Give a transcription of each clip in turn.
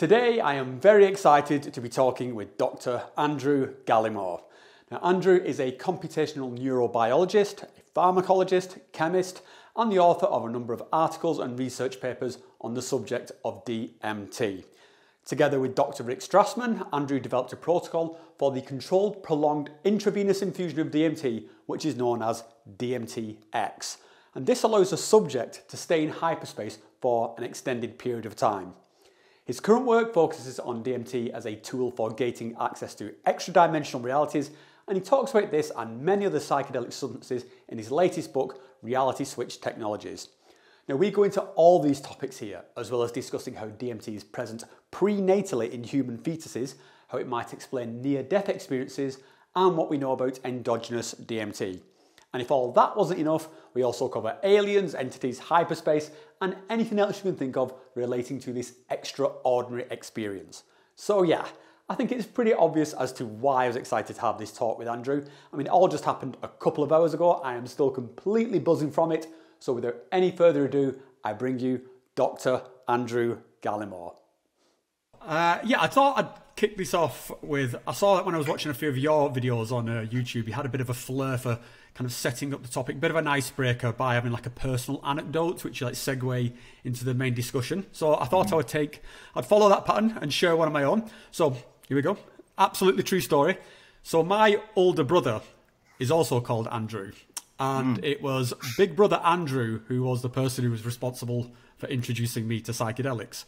Today, I am very excited to be talking with Dr. Andrew Gallimore. Now, Andrew is a computational neurobiologist, a pharmacologist, chemist, and the author of a number of articles and research papers on the subject of DMT. Together with Dr. Rick Strassman, Andrew developed a protocol for the controlled prolonged intravenous infusion of DMT, which is known as DMT-X. And this allows a subject to stay in hyperspace for an extended period of time. His current work focuses on DMT as a tool for gating access to extra-dimensional realities, and he talks about this and many other psychedelic substances in his latest book, Reality Switch Technologies. Now, we go into all these topics here, as well as discussing how DMT is present prenatally in human fetuses, how it might explain near-death experiences, and what we know about endogenous DMT. And if all that wasn't enough, we also cover aliens, entities, hyperspace, and anything else you can think of relating to this extraordinary experience. So yeah, I think it's pretty obvious as to why I was excited to have this talk with Andrew. I mean, it all just happened a couple of hours ago. I am still completely buzzing from it. So without any further ado, I bring you Dr. Andrew Gallimore. I thought I'd kick this off with, I saw that when I was watching a few of your videos on YouTube, you had a bit of a flair for kind of setting up the topic, a bit of an icebreaker by having like a personal anecdote, which like segue into the main discussion. So I thought I'd follow that pattern and share one of my own. So here we go. Absolutely true story. So my older brother is also called Andrew. And it was Big Brother Andrew who was the person who was responsible for introducing me to psychedelics.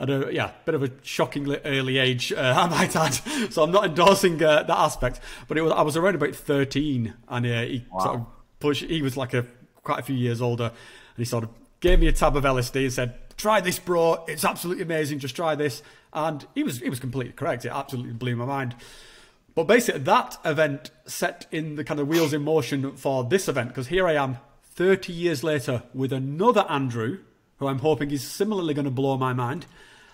At a bit of a shockingly early age, I might add. So I'm not endorsing that aspect, but I was around about 13, and he was like quite a few years older, and he sort of gave me a tab of LSD and said, "Try this, bro. It's absolutely amazing. Just try this." And he was completely correct. It absolutely blew my mind. But basically, that event set in the kind of wheels in motion for this event, because here I am 30 years later with another Andrew, who I'm hoping is similarly going to blow my mind.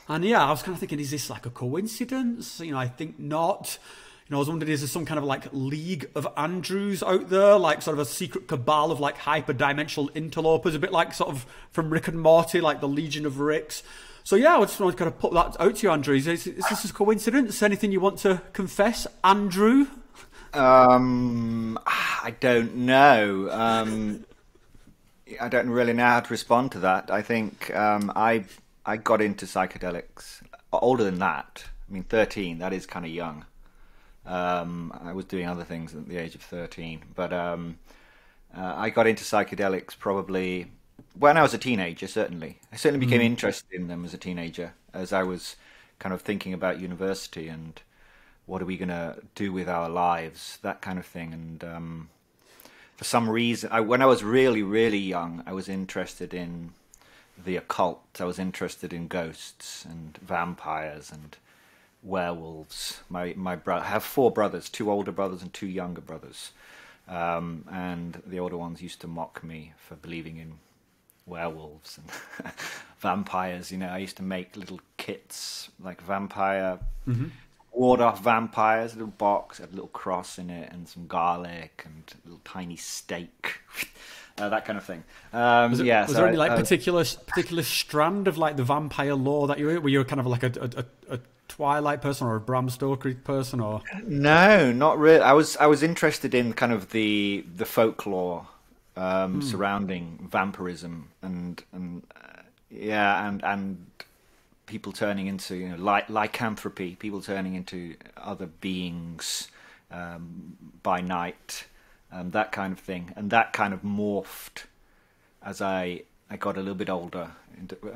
And yeah, I was kind of thinking, is this like a coincidence? You know, I think not. You know, I was wondering, is there some kind of like league of Andrews out there, like sort of a secret cabal of like hyper-dimensional interlopers, a bit like sort of from Rick and Morty, like the Legion of Ricks. So yeah, I just want to kind of put that out to you, Andrew. Is this a coincidence? Anything you want to confess, Andrew? I don't know. I don't really know how to respond to that. I think I got into psychedelics older than that. I mean, 13, that is kind of young. I was doing other things at the age of 13, but I got into psychedelics probably when I was a teenager, certainly. I certainly became interested in them as a teenager, as I was kind of thinking about university and what are we going to do with our lives, that kind of thing. And for some reason, when I was really, really young, I was interested in the occult. I was interested in ghosts and vampires and werewolves. My brother, I have four brothers, two older brothers and two younger brothers. And the older ones used to mock me for believing in werewolves and vampires. You know, I used to make little kits, like vampire, ward off vampires, a little box, had a little cross in it and some garlic and a little tiny steak, that kind of thing. Was there any particular strand of like the vampire lore that you were? Were you kind of like a Twilight person or a Bram Stoker person, or? No, not really. I was interested in kind of the folklore surrounding vampirism and people turning into, you know, lycanthropy, people turning into other beings by night, that kind of thing. And that kind of morphed as I got a little bit older.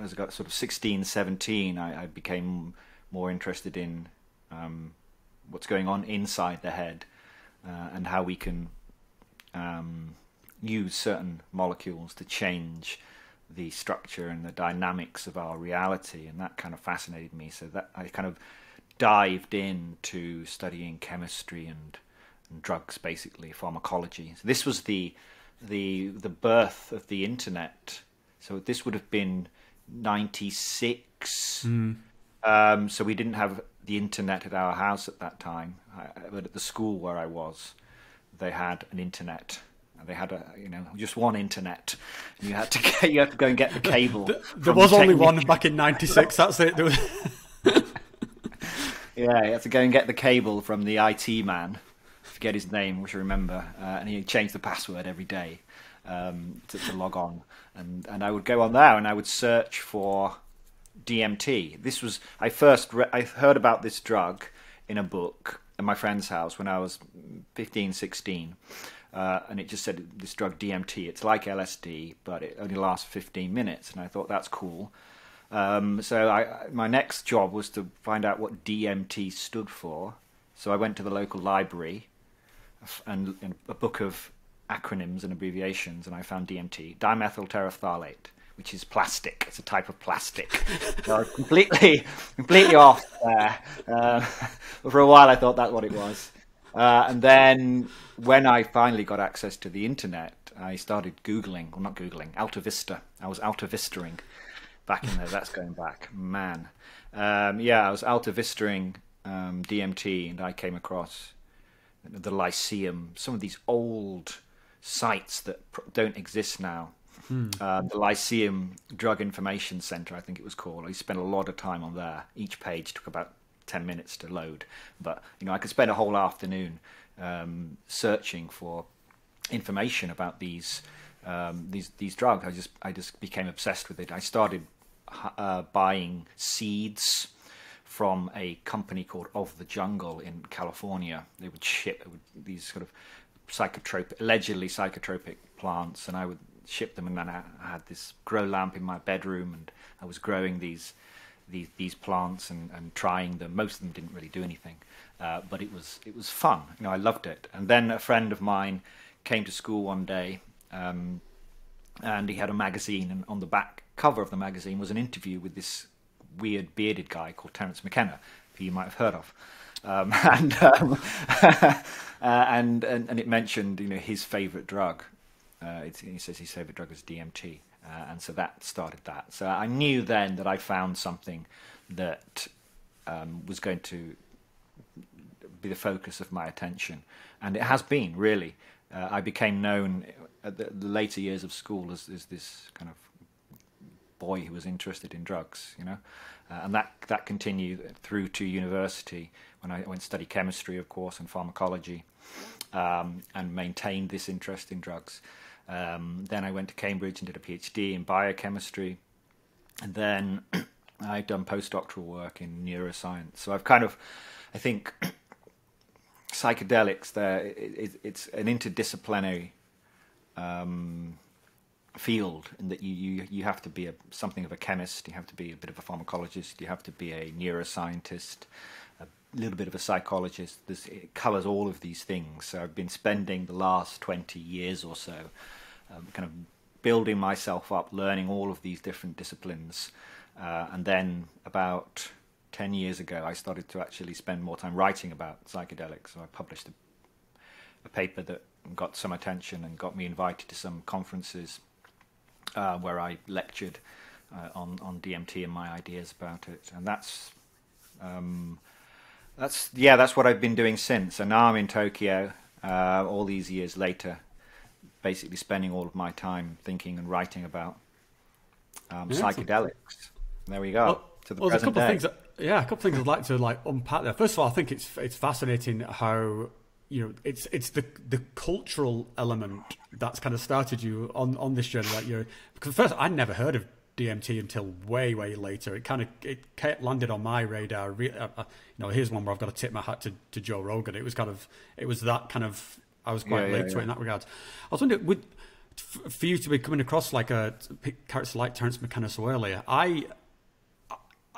As I got sort of 16, 17, I became more interested in what's going on inside the head and how we can use certain molecules to change the structure and the dynamics of our reality, and that kind of fascinated me. So that I kind of dived into studying chemistry and drugs, basically pharmacology. So this was the birth of the internet. So this would have been 96. So we didn't have the internet at our house at that time, but at the school where I was, they had an internet. They had just one internet. And you had to go and get the cable. There was only one back in '96. That's it. There was... Yeah, you have to go and get the cable from the IT man. I forget his name, which I remember, and he changed the password every day to log on. And I would go on there and I would search for DMT. This was I heard about this drug in a book at my friend's house when I was 15, 16. And it just said this drug DMT, it's like LSD, but it only lasts 15 minutes. And I thought, that's cool. So my next job was to find out what DMT stood for. So I went to the local library and a book of acronyms and abbreviations, and I found DMT, dimethylterephthalate, which is plastic. It's a type of plastic. So I was completely off there. For a while, I thought that's what it was. And then when I finally got access to the internet, I started Googling, well, not Googling, Alta Vista. I was Alta Vistering back in there. That's going back, man. Yeah, I was Alta Vistering DMT, and I came across the Lyceum, some of these old sites that don't exist now. The Lyceum Drug Information Center, I think it was called. I spent a lot of time on there. Each page took about 10 minutes to load, but you know, I could spend a whole afternoon searching for information about these drugs. I just became obsessed with it. I started buying seeds from a company called Of the Jungle in California. They would ship these sort of allegedly psychotropic plants, and I would ship them, and then I had this grow lamp in my bedroom, and I was growing these plants and trying them. Most of them didn't really do anything, but it was fun. You know, I loved it. And then a friend of mine came to school one day, and he had a magazine, and on the back cover of the magazine was an interview with this weird bearded guy called Terence McKenna, who you might have heard of. And it mentioned, you know, his favorite drug. He says his favorite drug is DMT. And so that started that. So I knew then that I found something that was going to be the focus of my attention. And it has been, really. I became known at the later years of school as this kind of boy who was interested in drugs, you know. And that continued through to university, when I went to study chemistry, of course, and pharmacology, and maintained this interest in drugs. Then I went to Cambridge and did a PhD in biochemistry, and then I've done postdoctoral work in neuroscience. So I've kind of, I think, psychedelics, it's an interdisciplinary field, in that you have to be something of a chemist, you have to be a bit of a pharmacologist, you have to be a neuroscientist, a little bit of a psychologist. It covers all of these things. So I've been spending the last 20 years or so kind of building myself up, learning all of these different disciplines. And then about 10 years ago, I started to actually spend more time writing about psychedelics. So I published a paper that got some attention and got me invited to some conferences where I lectured on DMT and my ideas about it. And that's what I've been doing since. And now I'm in Tokyo, all these years later, basically spending all of my time thinking and writing about psychedelics. There we go. Well, there's a couple of things. Yeah, a couple of things I'd like to unpack there. First of all, I think it's fascinating how, you know, it's the cultural element that's kind of started you on this journey. Like, because first I never heard of DMT until way later. It landed on my radar. You know, here's one where I've got to tip my hat to Joe Rogan. It was I was quite late to it in that regard. I was wondering, for you to be coming across like a character like Terence McKenna so earlier,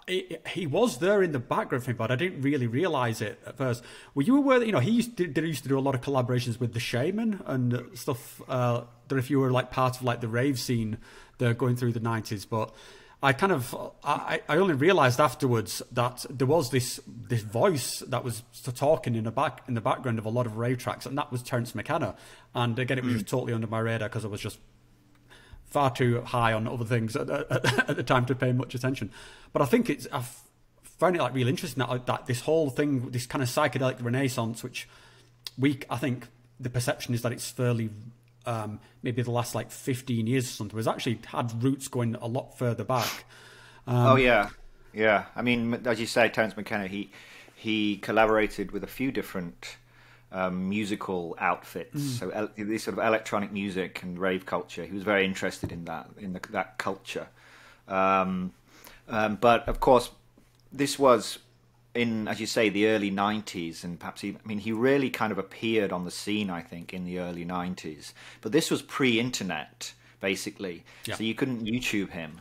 he was there in the background for me, but I didn't really realize it at first. Were you aware that, you know, he used to do a lot of collaborations with the Shaman and stuff? That if you were like part of like the rave scene there going through the 90s, but I only realized afterwards that there was this voice that was talking in the background of a lot of rave tracks, and that was Terence McKenna. And again, it was just totally under my radar because I was just far too high on other things at the time to pay much attention. But I think I found it like really interesting that this whole thing, this kind of psychedelic renaissance, which I think the perception is that it's fairly, maybe the last like 15 years or something, has actually had roots going a lot further back. Oh yeah. I mean, as you say, Terence McKenna, he, he collaborated with a few different musical outfits, so this sort of electronic music and rave culture. He was very interested in that, in the, that culture. But of course, this was in, as you say, the early 90s, and perhaps even, I mean, he really kind of appeared on the scene, I think, in the early 90s. But this was pre-internet, basically, so you couldn't YouTube him.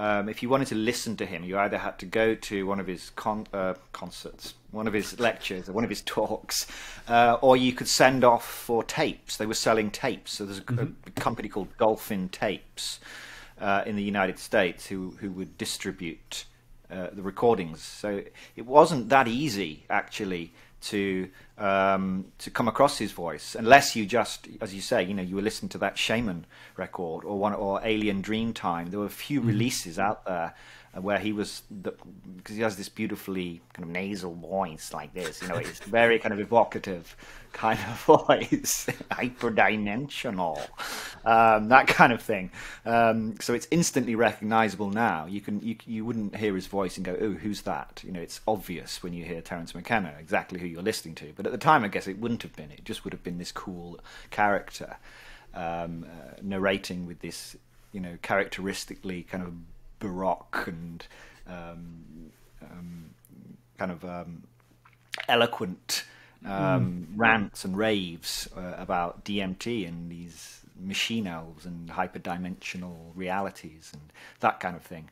If you wanted to listen to him, you either had to go to one of his concerts, one of his lectures, or one of his talks, or you could send off for tapes. They were selling tapes. So there's a company called Dolphin Tapes in the United States who would distribute the recordings. So it wasn't that easy, actually, to come across his voice, unless you just, as you say, you know, you were listening to that Shaman record or one, or Alien Dreamtime. There were a few releases out there where he was, because he has this beautifully kind of nasal voice like this, you know, it's very kind of evocative kind of voice, hyperdimensional, that kind of thing. So it's instantly recognizable now. You can, you wouldn't hear his voice and go, oh, who's that? You know, it's obvious when you hear Terence McKenna exactly who you're listening to. But at the time, I guess it wouldn't have been. It just would have been this cool character narrating with this, you know, characteristically kind of Baroque and kind of eloquent rants and raves about DMT and these machine elves and hyperdimensional realities and that kind of thing.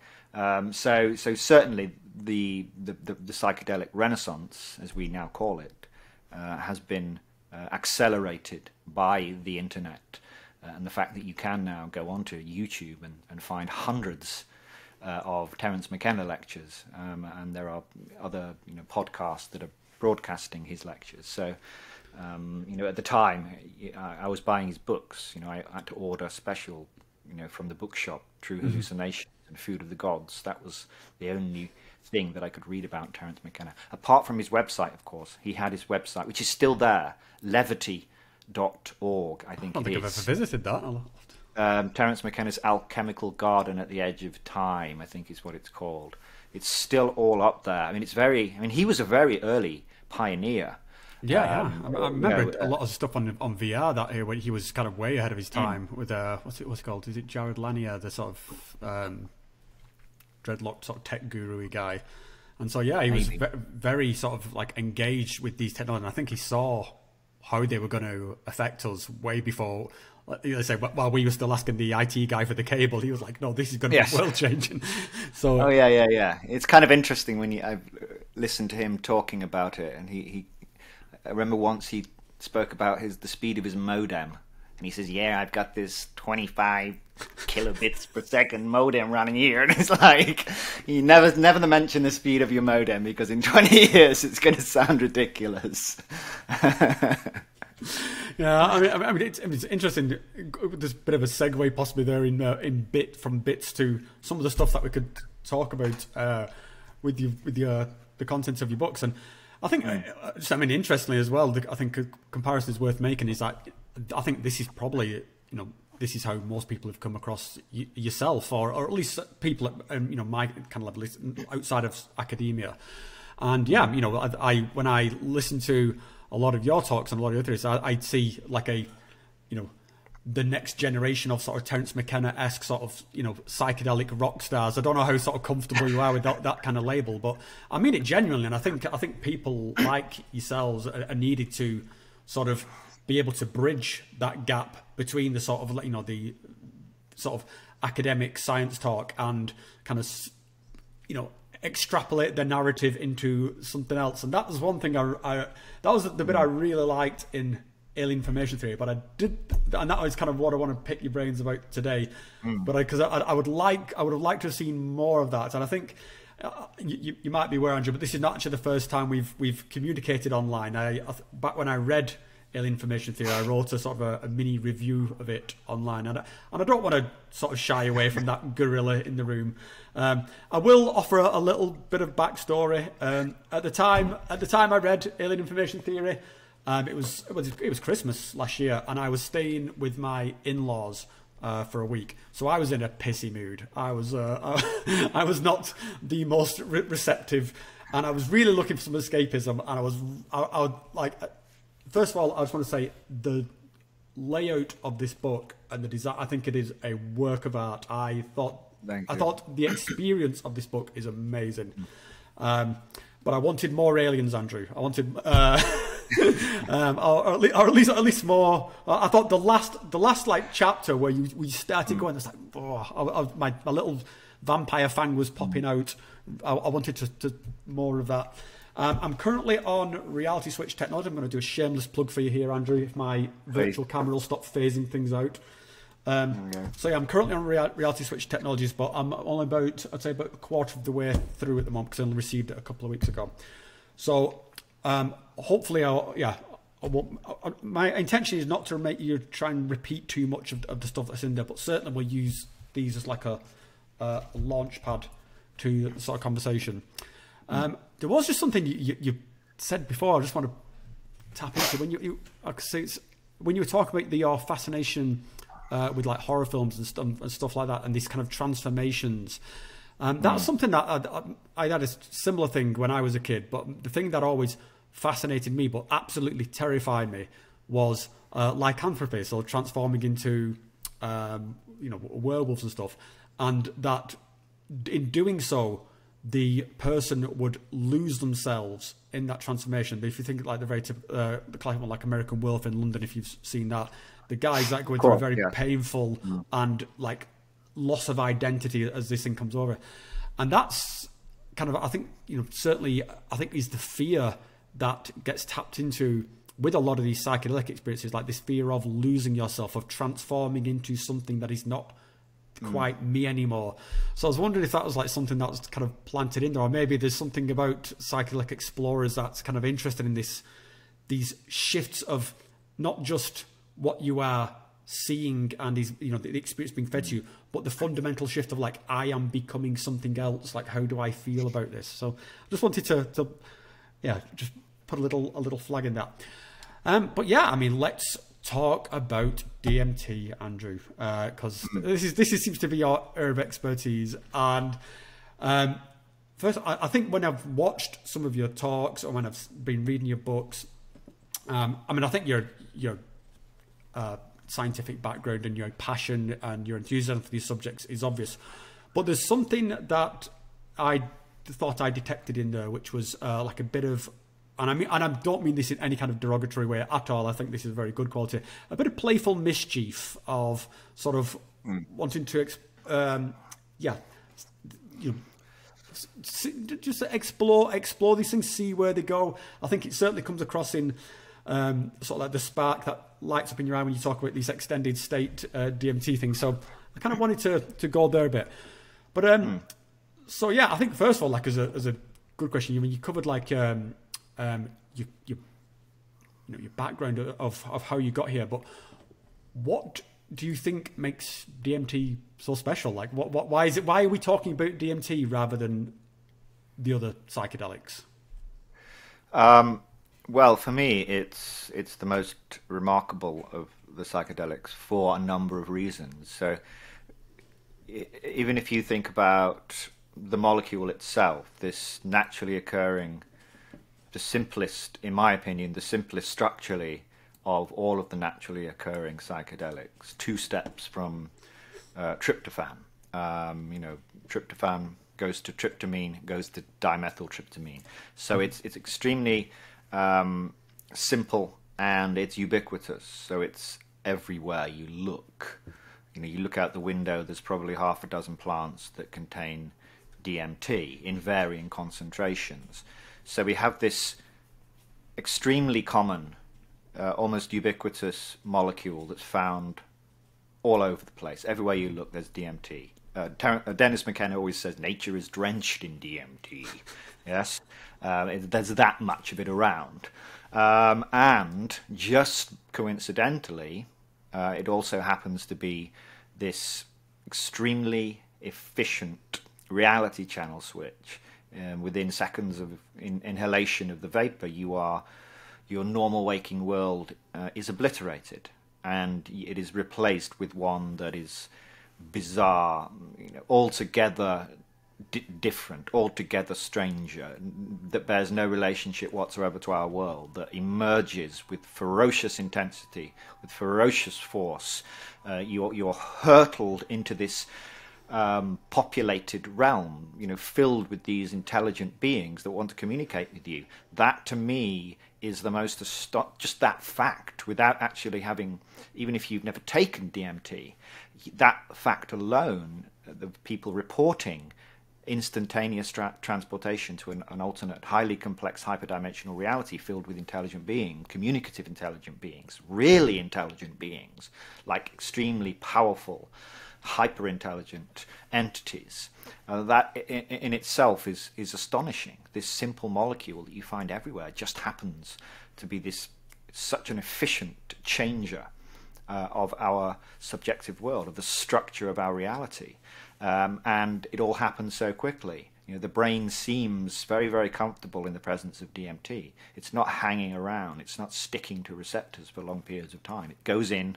So certainly the psychedelic renaissance, as we now call it, has been accelerated by the internet and the fact that you can now go onto YouTube and find hundreds of Terence McKenna lectures, and there are other, you know, podcasts that are broadcasting his lectures. So, you know, at the time, I was buying his books. You know, I had to order special, you know, from the bookshop, True Hallucinations and Food of the Gods. That was the only thing that I could read about Terence McKenna, apart from his website, of course. He had his website, which is still there, levity.org, I think it is. I don't think I've ever visited that. Terence McKenna's Alchemical Garden at the Edge of Time, I think is what it's called. It's still all up there. I mean, it's very, I mean, he was a very early pioneer. Yeah, yeah. I remember a lot of stuff on VR that year when he was kind of way ahead of his time with what's it called? Is it Jared Lanier, the sort of dreadlocked sort of tech guru-y guy? And so yeah, he was very sort of like engaged with these technologies. And I think he saw how they were going to affect us way before. They say, while we were still asking the IT guy for the cable, he was like, "No, this is going to be world changing." So, oh yeah, yeah, yeah. It's kind of interesting when you, I've listened to him talking about it, and he I remember once he spoke about the speed of his modem, and he says, "Yeah, I've got this 25 kilobits per second modem running here," and it's like, you never mention the speed of your modem because in 20 years it's going to sound ridiculous. Yeah, I mean, it's interesting. There's a bit of a segue possibly there from bits to some of the stuff that we could talk about with the contents of your books. And I think, I mean, interestingly as well, I think a comparison is worth making is that I think this is probably, you know, this is how most people have come across yourself, or at least people, you know, my kind of level outside of academia. And yeah, you know, when I listen to a lot of your talks and a lot of others, I'd see like a, you know, the next generation of sort of Terence McKenna-esque sort of, you know, psychedelic rock stars. I don't know how sort of comfortable you are with that kind of label, but I mean it genuinely. And I think people like yourselves are needed to sort of be able to bridge that gap between the sort of, you know, the sort of academic science talk and kind of, you know, extrapolate the narrative into something else. And that was one thing that was the bit I really liked in Alien Information Theory, but that was kind of what I want to pick your brains about today. But I would have liked to have seen more of that. And I think you might be aware, Andrew, but this is not actually the first time we've communicated online. Back when I read Alien Information Theory, I wrote a sort of a mini review of it online, and I don't want to sort of shy away from that gorilla in the room. I will offer a little bit of backstory. At the time I read Alien Information Theory, it was Christmas last year, and I was staying with my in-laws for a week. So I was in a pissy mood. I was not the most receptive And I was really looking for some escapism. And first of all, I just want to say the layout of this book and the design, I think it is a work of art. I thought the experience of this book is amazing. But I wanted more aliens, Andrew. I wanted, or at least more. I thought the last like chapter where we started going, it's like, oh, my little vampire fang was popping out. I wanted to more of that. I'm currently on Reality Switch Technology. I'm going to do a shameless plug for you here, Andrew, if my virtual camera will stop phasing things out. So yeah, I'm currently on Reality Switch Technologies, but I'm only about, I'd say about a quarter of the way through at the moment because I only received it a couple of weeks ago. So hopefully, my intention is not to make you try and repeat too much of the stuff that's in there, but certainly we'll use these as like a launch pad to the sort of conversation. There was just something you said before. I just want to tap into when you were talking about your fascination with like horror films and stuff like that, and these kind of transformations. That's something that I had a similar thing when I was a kid. But the thing that always fascinated me, but absolutely terrified me, was lycanthropy, so transforming into werewolves and stuff, and that in doing so, the person would lose themselves in that transformation. But if you think like the classic one, like American Werewolf in London, if you've seen that, the guys that go through a very painful and like loss of identity as this thing comes over, and that's kind of, I think, certainly I think is the fear that gets tapped into with a lot of these psychedelic experiences, like this fear of losing yourself, of transforming into something that is not quite me anymore. So I was wondering if that was like something that was kind of planted in there, or maybe there's something about psychedelic explorers that's kind of interested in these shifts of not just what you are seeing and is the experience being fed to you, but the fundamental shift of like, I am becoming something else. Like, how do I feel about this? So I just wanted to yeah, just put a little flag in that. But yeah, I mean, let's talk about DMT, Andrew, because this seems to be your area of expertise. And first, I think when I've watched some of your talks or when I've been reading your books, I mean, I think your scientific background and your passion and your enthusiasm for these subjects is obvious, but there's something that I thought I detected in there, which was like a bit of, and I don't mean this in any kind of derogatory way at all. I think this is very good quality. A bit of playful mischief of sort of wanting to, just explore these things, see where they go. I think it certainly comes across in sort of like the spark that lights up in your eye when you talk about these extended state DMT things. So I kind of wanted to go there a bit. But so yeah, I think first of all, like as a good question, I mean, you covered like. Your background of how you got here, but what do you think makes DMT so special? Like, why are we talking about DMT rather than the other psychedelics? Well, for me, it's the most remarkable of the psychedelics for a number of reasons. So even if you think about the molecule itself, this naturally occurring, the simplest, in my opinion, the simplest structurally of all of the naturally occurring psychedelics, 2 steps from tryptophan. Tryptophan goes to tryptamine, goes to dimethyltryptamine. So it's extremely simple and it's ubiquitous. So it's everywhere you look. You look out the window, there's probably half a dozen plants that contain DMT in varying concentrations. So we have this extremely common, almost ubiquitous molecule that's found all over the place. Everywhere you look, there's DMT. Dennis McKenna always says nature is drenched in DMT. Yes, there's that much of it around. And just coincidentally, it also happens to be this extremely efficient reality channel switch. Within seconds of inhalation of the vapor, your normal waking world is obliterated, and it is replaced with one that is bizarre, altogether different, altogether stranger, that bears no relationship whatsoever to our world, that emerges with ferocious intensity, with ferocious force. You're hurtled into this populated realm, you know, filled with these intelligent beings that want to communicate with you. That, to me, is the most just that fact, without actually having, even if you've never taken DMT, that fact alone, the people reporting instantaneous transportation to an alternate, highly complex, hyperdimensional reality filled with intelligent beings, communicative intelligent beings, really intelligent beings, like extremely powerful, hyper-intelligent entities. That in itself is astonishing. This simple molecule that you find everywhere just happens to be this such an efficient changer of our subjective world, of the structure of our reality. And it all happens so quickly. You know, the brain seems very, very comfortable in the presence of DMT. It's not hanging around. It's not sticking to receptors for long periods of time. It goes in.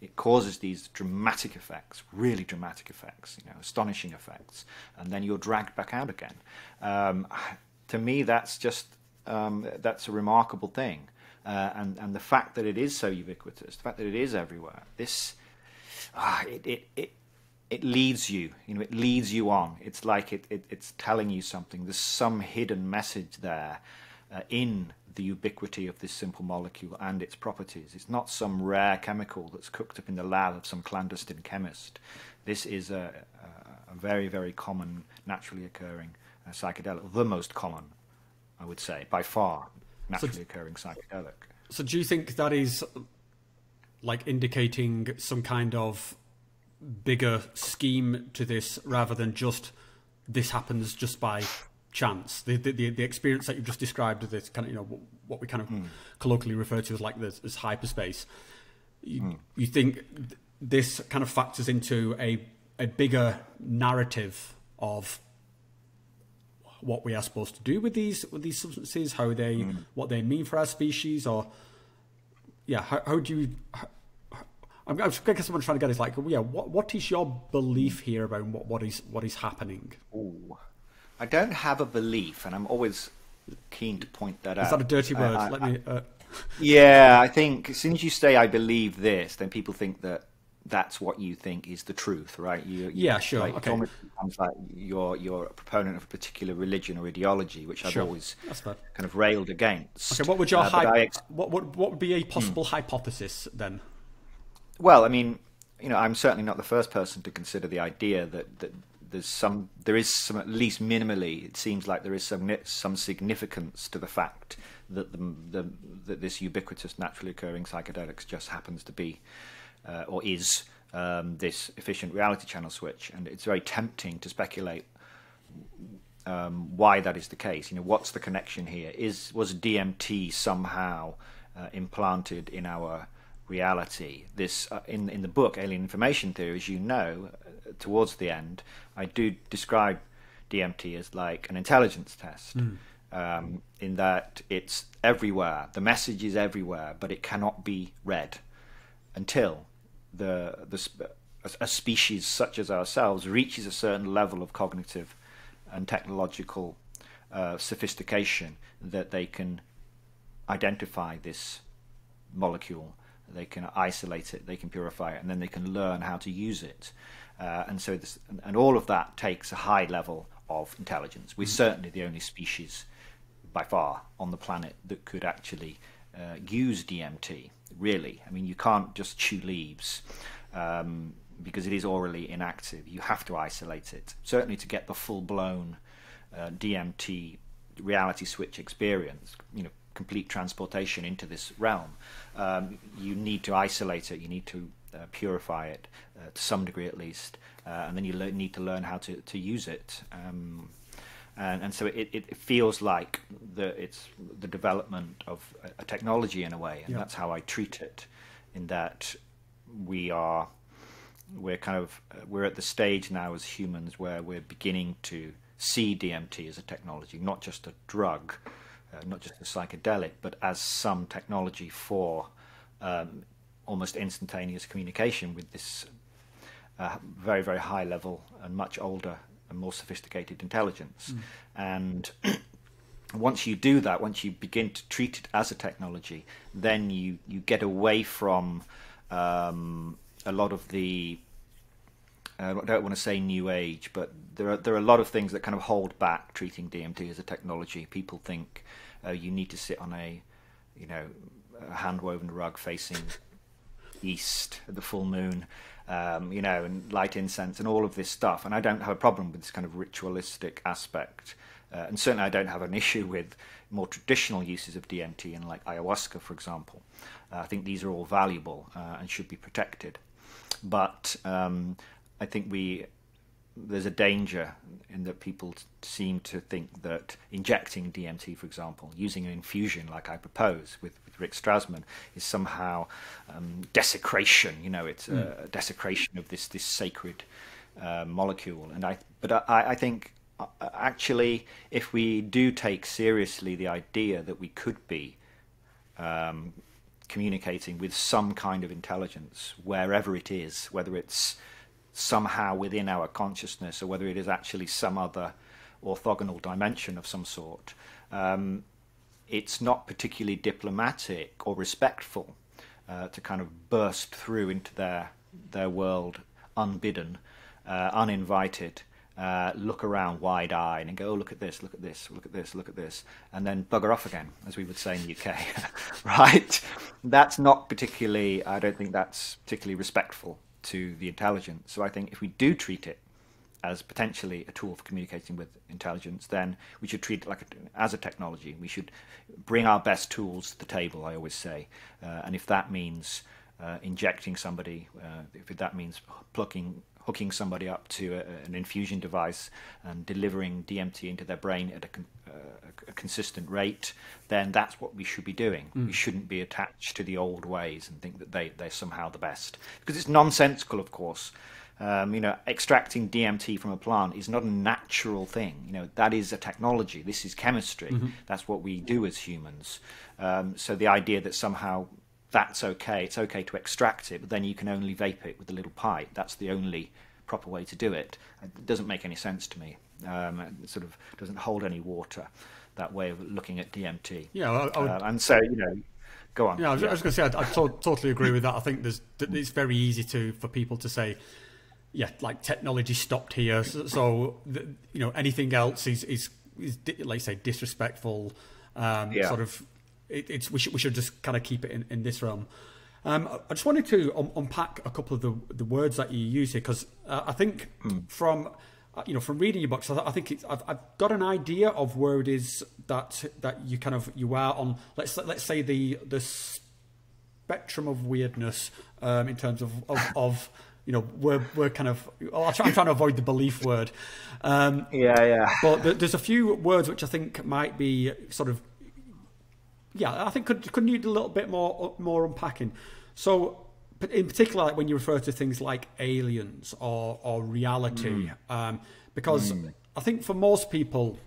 It causes these dramatic effects, really dramatic effects, you know, astonishing effects, and then you're dragged back out again. To me, that's just that's a remarkable thing, and the fact that it is so ubiquitous, the fact that it is everywhere. This it leads you, you know, it leads you on. It's like it's telling you something. There's some hidden message there in the ubiquity of this simple molecule and its properties. It's not some rare chemical that's cooked up in the lab of some clandestine chemist. This is a very, very common, naturally occurring psychedelic, the most common, I would say, by far, naturally occurring psychedelic. So do you think that is like indicating some kind of bigger scheme to this, rather than just this happens just by chance? The experience that you've just described, this kind of, you know, what we kind of colloquially refer to as like this as hyperspace, you think this kind of factors into a bigger narrative of what we are supposed to do with these substances, how they what they mean for our species? Or yeah, how do you I guess I'm trying to get is like, yeah, what is your belief here about what is happening? Ooh. I don't have a belief, and I'm always keen to point that out. Is that a dirty word? Yeah, I think as soon as you say I believe this, then people think that that's what you think is the truth, right? Yeah, sure. Like, okay. It almost becomes like you're a proponent of a particular religion or ideology, which I've always kind of railed against. Okay, what would your what would be a possible hypothesis then? Well, I mean, you know, I'm certainly not the first person to consider the idea that there is some, at least minimally, it seems like there is some significance to the fact that that this ubiquitous, naturally occurring psychedelics just happens to be, or is, this efficient reality channel switch. And it's very tempting to speculate why that is the case. You know, what's the connection here? Was DMT somehow implanted in our reality? This in the book Alien Information Theory, as you know, towards the end, I do describe DMT as like an intelligence test, in that it's everywhere, the message is everywhere, but it cannot be read until a species such as ourselves reaches a certain level of cognitive and technological sophistication that they can identify this molecule. They can isolate it, they can purify it, and then they can learn how to use it. And so and all of that takes a high level of intelligence. We're certainly the only species by far on the planet that could actually use DMT, really. I mean, you can't just chew leaves because it is orally inactive. You have to isolate it, certainly to get the full-blown DMT reality switch experience, you know, complete transportation into this realm. You need to isolate it, you need to purify it to some degree at least, and then you need to learn how to use it. And so it feels like it's the development of a technology in a way, and that's how I treat it, in that we're at the stage now as humans where we're beginning to see DMT as a technology, not just a drug, not just a psychedelic, but as some technology for almost instantaneous communication with this very, very high level and much older and more sophisticated intelligence. And once you do that, once you begin to treat it as a technology, then you get away from a lot of the, I don't want to say new age, but there are a lot of things that kind of hold back treating DMT as a technology. People think you need to sit on a, a hand-woven rug facing east at the full moon, and light incense and all of this stuff. And I don't have a problem with this kind of ritualistic aspect. And certainly I don't have an issue with more traditional uses of DMT and like ayahuasca, for example. I think these are all valuable and should be protected. But I think there's a danger in that people seem to think that injecting DMT, for example, using an infusion like I propose with Rick Strassman, is somehow desecration. It's a desecration of this sacred molecule. And I think actually, if we do take seriously the idea that we could be communicating with some kind of intelligence, wherever it is, whether it's somehow within our consciousness or whether it is actually some other orthogonal dimension of some sort, it's not particularly diplomatic or respectful to kind of burst through into their world unbidden, uninvited, look around wide-eyed and go, oh, look at this, look at this, look at this, look at this, and then bugger off again, as we would say in the UK, right? That's not particularly, I don't think that's particularly respectful to the intelligence. So I think if we do treat it as potentially a tool for communicating with intelligence, then we should treat it like as a technology. We should bring our best tools to the table, I always say, and if that means injecting somebody, if that means hooking somebody up to an infusion device and delivering DMT into their brain at a consistent rate, then that's what we should be doing. We shouldn't be attached to the old ways and think that they're somehow the best. Because it's nonsensical, of course. Extracting DMT from a plant is not a natural thing. That is a technology. This is chemistry. That's what we do as humans. So the idea that somehow that's okay, it's okay to extract it, but then you can only vape it with a little pipe. That's the only proper way to do it. It doesn't make any sense to me. It sort of doesn't hold any water, that way of looking at DMT. Yeah, and so, go on. Yeah, I was going to say, I totally agree with that. I think it's very easy for people to say, yeah, like technology stopped here. So anything else is like say, disrespectful, sort of, we should just kind of keep it in this realm. I just wanted to unpack a couple of the words that you use here, because I think from reading your books, I think I've got an idea of where it is that you kind of are on. Let's say the spectrum of weirdness in terms of we're kind of. I'm trying to avoid the belief word. But there's a few words which I think might be sort of. Yeah, I think could need a little bit more unpacking. So, in particular, like when you refer to things like aliens or reality, because I think for most people,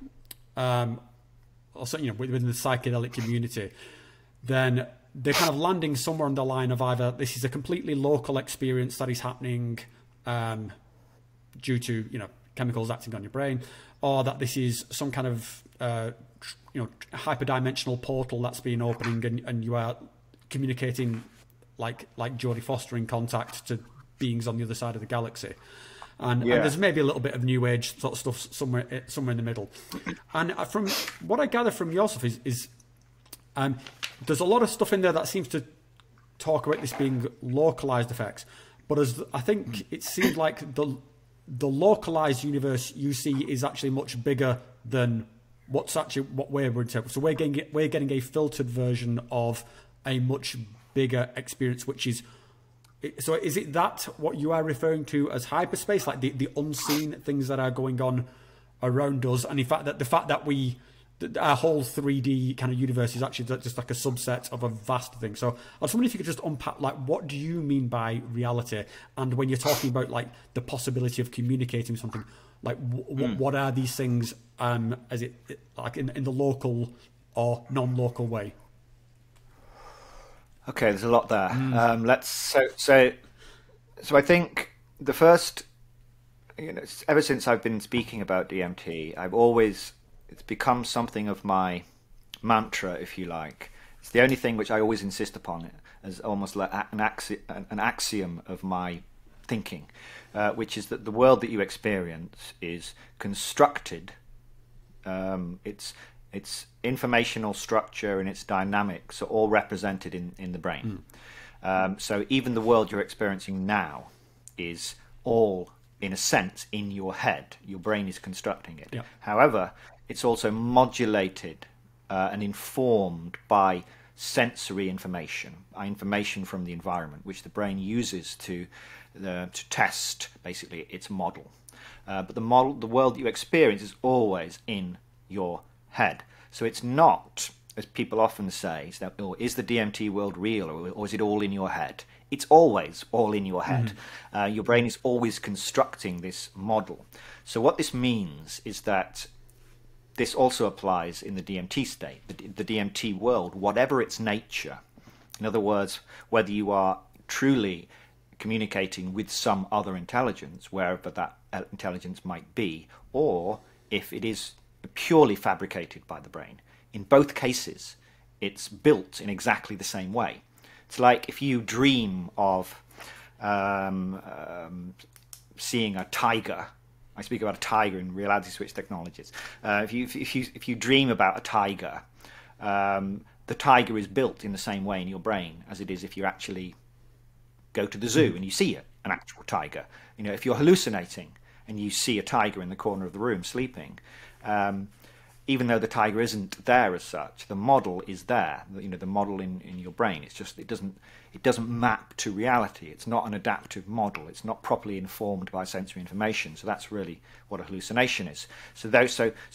also within the psychedelic community, then they're kind of landing somewhere on the line of either this is a completely local experience that is happening due to chemicals acting on your brain, or that this is some kind of hyperdimensional portal that's been opening and you are communicating like Jodie Foster in Contact to beings on the other side of the galaxy, and there's maybe a little bit of new age sort of stuff somewhere in the middle. And from what I gather from yourself is there's a lot of stuff in there that seems to talk about this being localized effects, but as I think it seemed like the localized universe you see is actually much bigger than what's actually what we're interpreting. So we're getting a filtered version of a much bigger experience, which is. So is it that what you are referring to as hyperspace, like the unseen things that are going on around us, and in fact that our whole 3D kind of universe is actually just like a subset of a vast thing. So I was wondering if you could just unpack, like, what do you mean by reality, and when you're talking about like the possibility of communicating something. Like what are these things? As it like in the local or non-local way? Okay, there's a lot there. Let's so I think the first you know, ever since I've been speaking about DMT, I've always, it's become something of my mantra, if you like. It's the only thing which I always insist upon it as almost like an axiom of my thinking, which is that the world that you experience is constructed. Its informational structure and its dynamics are all represented in the brain. Mm. So even the world you're experiencing now is all, in a sense, in your head. Your brain is constructing it. Yeah. However, it's also modulated and informed by sensory information, from the environment, which the brain uses to test, basically, its model. But the world that you experience is always in your head. So it's not, as people often say, is the DMT world real, or is it all in your head? It's always all in your head. Mm-hmm. Your brain is always constructing this model. So what this means is that this also applies in the DMT state, the DMT world, whatever its nature. In other words, whether you are truly communicating with some other intelligence, wherever that intelligence might be, or if it is purely fabricated by the brain. In both cases, it's built in exactly the same way. It's like if you dream of seeing a tiger. I speak about a tiger in Reality Switch Technologies. If you dream about a tiger, the tiger is built in the same way in your brain as it is if you actually go to the zoo and you see an actual tiger. You know, if you're hallucinating and you see a tiger in the corner of the room sleeping, even though the tiger isn't there as such, the model is there. You know, the model in your brain. It's just it doesn't map to reality. It's not an adaptive model. It's not properly informed by sensory information. So that's really what a hallucination is. So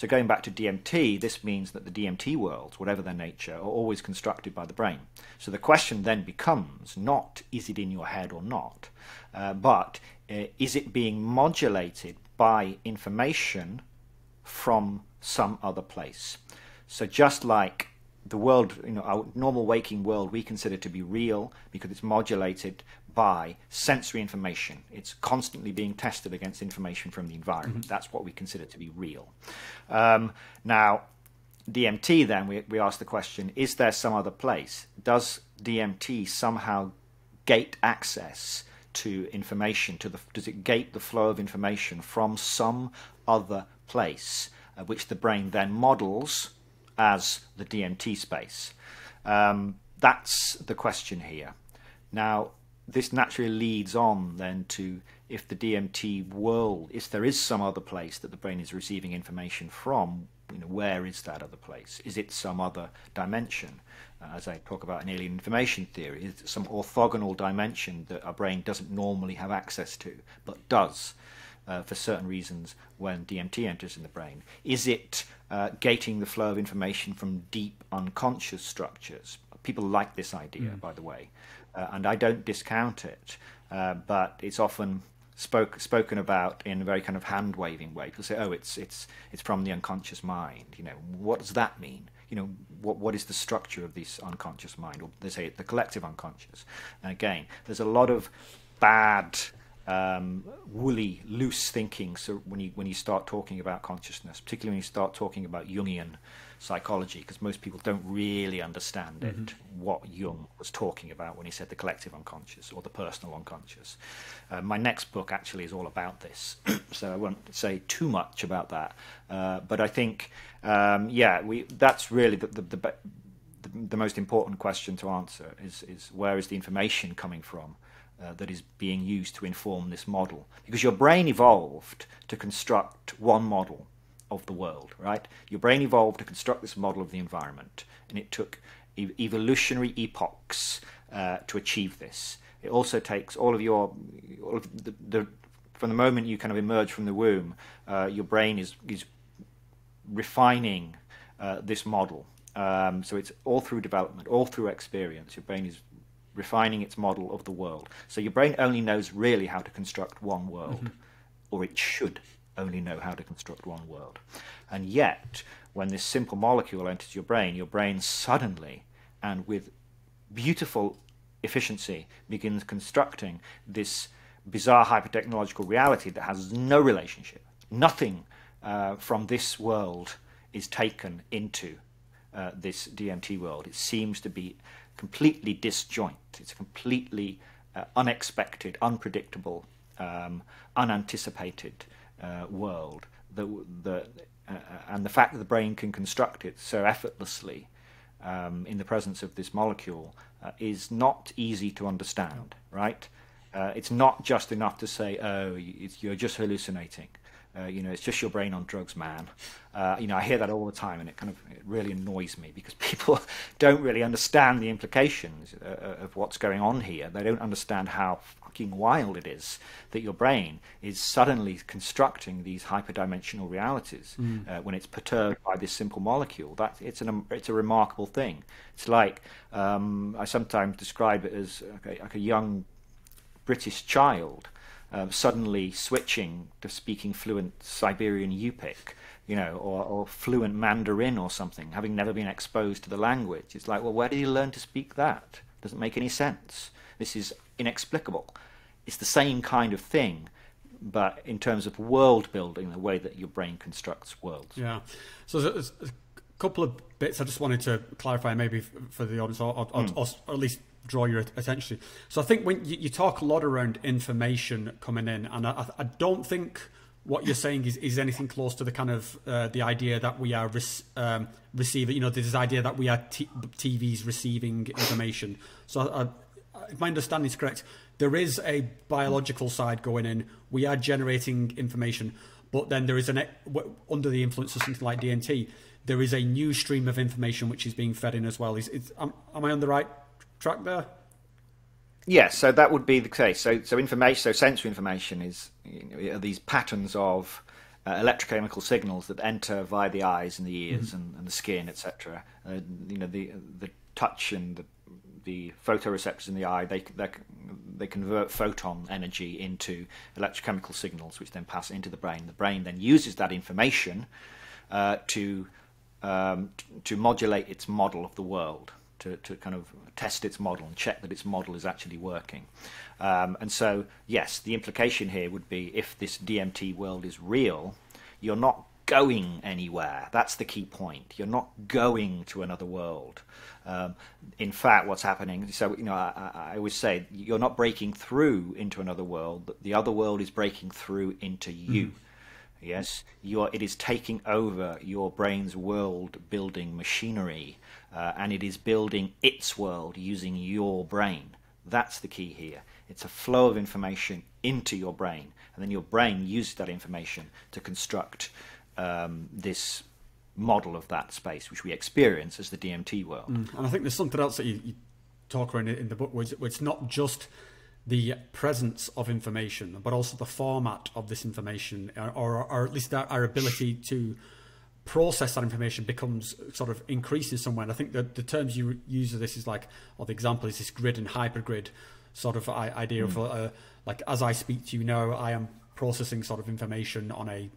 going back to DMT, this means that the DMT worlds, whatever their nature, are always constructed by the brain. So the question then becomes not is it in your head or not, but is it being modulated by information from some other place. So just like the world, you know, our normal waking world we consider to be real because it's modulated by sensory information. It's constantly being tested against information from the environment. Mm-hmm. That's what we consider to be real. Now, DMT then, we ask the question, is there some other place? Does DMT somehow gate access to information? Does it gate the flow of information from some other place, which the brain then models as the DMT space? That's the question here. Now, this naturally leads on then to if the DMT world, if there is some other place that the brain is receiving information from, you know, where is that other place? Is it some other dimension? As I talk about in Alien Information Theory, is it some orthogonal dimension that our brain doesn't normally have access to, but does? For certain reasons when DMT enters in the brain? Is it gating the flow of information from deep unconscious structures? People like this idea, by the way, and I don't discount it, but it's often spoken about in a very kind of hand-waving way. People say, oh, it's from the unconscious mind. You know, what does that mean? You know, what is the structure of this unconscious mind? Or they say the collective unconscious. And again, there's a lot of bad... woolly, loose thinking. So when you start talking about consciousness, particularly when you start talking about Jungian psychology, because most people don't really understand it, what Jung was talking about when he said the collective unconscious or the personal unconscious. My next book actually is all about this, so I won't say too much about that. But I think, that's really the most important question to answer is where is the information coming from? That is being used to inform this model, because your brain evolved to construct one model of the world, right? Your brain evolved to construct this model of the environment, and it took evolutionary epochs to achieve this. It also takes from the moment you kind of emerge from the womb, your brain is refining this model. So it's all through development, all through experience. Your brain is refining its model of the world. So your brain only knows really how to construct one world, or it should only know how to construct one world. And yet, when this simple molecule enters your brain suddenly and with beautiful efficiency begins constructing this bizarre hyper-technological reality that has no relationship. Nothing from this world is taken into this DMT world. It seems to be completely disjoint. It's a completely unexpected, unpredictable, unanticipated world. And the fact that the brain can construct it so effortlessly in the presence of this molecule is not easy to understand, right? It's not just enough to say, oh, you're just hallucinating. You know, it's just your brain on drugs, man. You know, I hear that all the time, and it really annoys me because people don't really understand the implications of what's going on here. They don't understand how fucking wild it is that your brain is suddenly constructing these hyperdimensional realities when it's perturbed by this simple molecule. It's a remarkable thing. It's like I sometimes describe it as like a young British child. Suddenly switching to speaking fluent Siberian Yupik, you know, or fluent Mandarin or something, having never been exposed to the language. It's like, well, where did you learn to speak that? Doesn't make any sense. This is inexplicable. It's the same kind of thing, but in terms of world building, the way that your brain constructs worlds. Yeah. So there's a couple of bits I just wanted to clarify, maybe for the audience, or at least draw your attention. So I think when you talk a lot around information coming in, and I don't think what you're saying is anything close to the kind of the idea that we are receiving, you know, this idea that we are TVs receiving information. So if my understanding is correct, there is a biological side going in. We are generating information, but then there is an, under the influence of something like DMT, there is a new stream of information which is being fed in as well. Am I on the right track there? Yes, yeah, so that would be the case. So information, so sensory information is, you know, these patterns of electrochemical signals that enter via the eyes and the ears and the skin, etc. You know, the touch and the photoreceptors in the eye, they convert photon energy into electrochemical signals, which then pass into the brain. The brain then uses that information to modulate its model of the world. To kind of test its model and check that its model is actually working. And so, yes, the implication here would be if this DMT world is real, you're not going anywhere. That's the key point. You're not going to another world. In fact, what's happening, so, you know, I always say you're not breaking through into another world, but the other world is breaking through into you. Yes, it is taking over your brain's world-building machinery, and it is building its world using your brain. That's the key here. It's a flow of information into your brain, and then your brain uses that information to construct this model of that space, which we experience as the DMT world. And I think there's something else that you talk around in the book, where it's not just the presence of information, but also the format of this information, or at least our ability to process that information becomes sort of increases somewhere. And I think that the terms you use of this is like, or the example is this grid and hypergrid sort of idea of like, as I speak to you now, I am processing sort of information on a,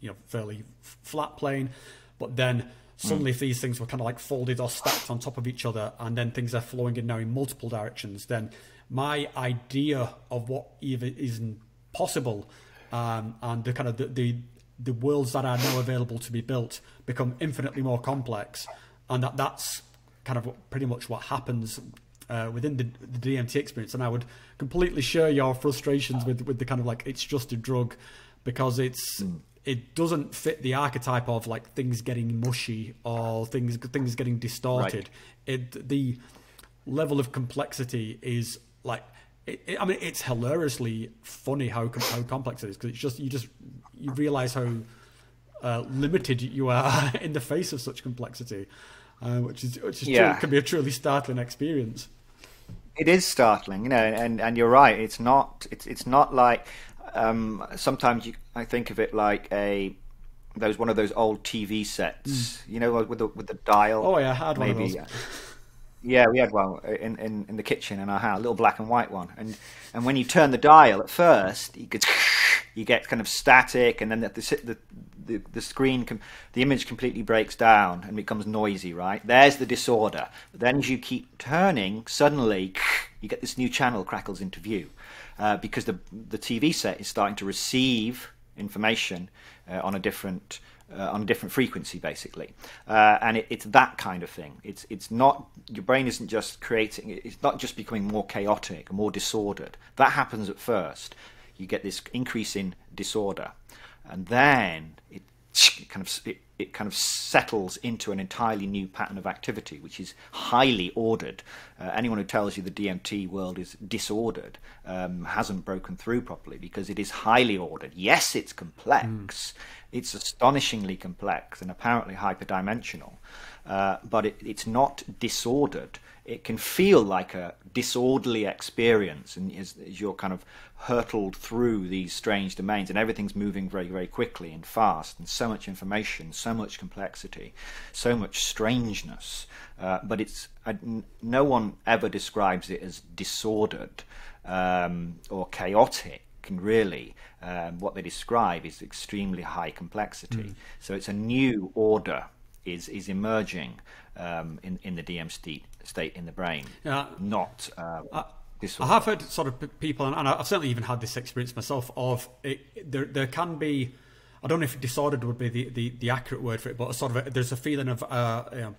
you know, fairly flat plane, but then suddenly if these things were kind of like folded or stacked on top of each other, and then things are flowing in now in multiple directions, then my idea of what even is possible and the kind of the worlds that are now available to be built become infinitely more complex. And that's kind of pretty much what happens within the DMT experience. And I would completely share your frustrations with the kind of like, it's just a drug, because it's it doesn't fit the archetype of like things getting mushy or things getting distorted. Right. The level of complexity is like, I mean, it's hilariously funny how complex it is, because it's just you realize how limited you are in the face of such complexity, which is yeah. Can be a truly startling experience. It is startling, you know, and you're right. It's not like sometimes I think of it like one of those old TV sets, you know, with the dial. Oh yeah, I had one of those. Yeah, we had one in the kitchen in our house, a little black and white one. And when you turn the dial at first, you get kind of static, and then the screen, the image completely breaks down and becomes noisy, right? There's the disorder. But then as you keep turning, suddenly you get this new channel crackles into view because the TV set is starting to receive information on a different frequency, basically, and it's that kind of thing. It's not, your brain isn't just creating, it's not just becoming more chaotic, more disordered. That happens at first. You get this increase in disorder, and then it kind of settles into an entirely new pattern of activity, which is highly ordered. Anyone who tells you the DMT world is disordered hasn't broken through properly, because it is highly ordered. Yes, it's complex. Mm. It's astonishingly complex and apparently hyperdimensional, but it's not disordered. It can feel like a disorderly experience, and as you're kind of hurtled through these strange domains, and everything's moving very, very quickly and fast, and so much information, so much complexity, so much strangeness. But it's no one ever describes it as disordered or chaotic. And really, what they describe is extremely high complexity. Mm. So it's a new order is emerging in the DMT state in the brain, not disorder. I have heard sort of people, and I've certainly even had this experience myself, of it, there can be, I don't know if disordered would be the accurate word for it, but there's a feeling of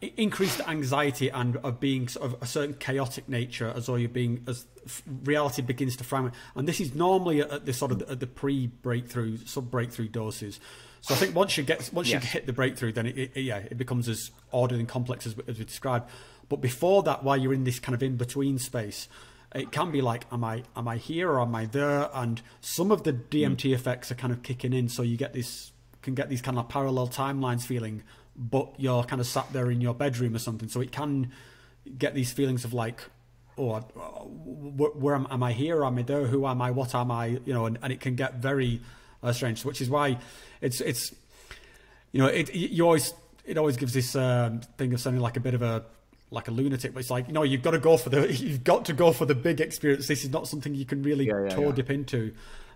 increased anxiety and of being sort of a certain chaotic nature, as though you're being, as reality begins to fragment. And this is normally at the sort of the pre-breakthrough, sub-breakthrough doses. So I think once you hit the breakthrough, then it becomes as ordered and complex as we described. But before that, while you're in this kind of in-between space, it can be like, am I here or am I there? And some of the DMT effects are kind of kicking in, so you get this, can get these kind of parallel timelines feeling, but you're kind of sat there in your bedroom or something. So it can get these feelings of like, oh, where am I here? Am I there? Who am I? What am I? You know, and it can get very strange, which is why it's you know, it always gives this thing of sounding like a bit of a lunatic, but it's like, no, you've got to go for the big experience. This is not something you can really toe dip into.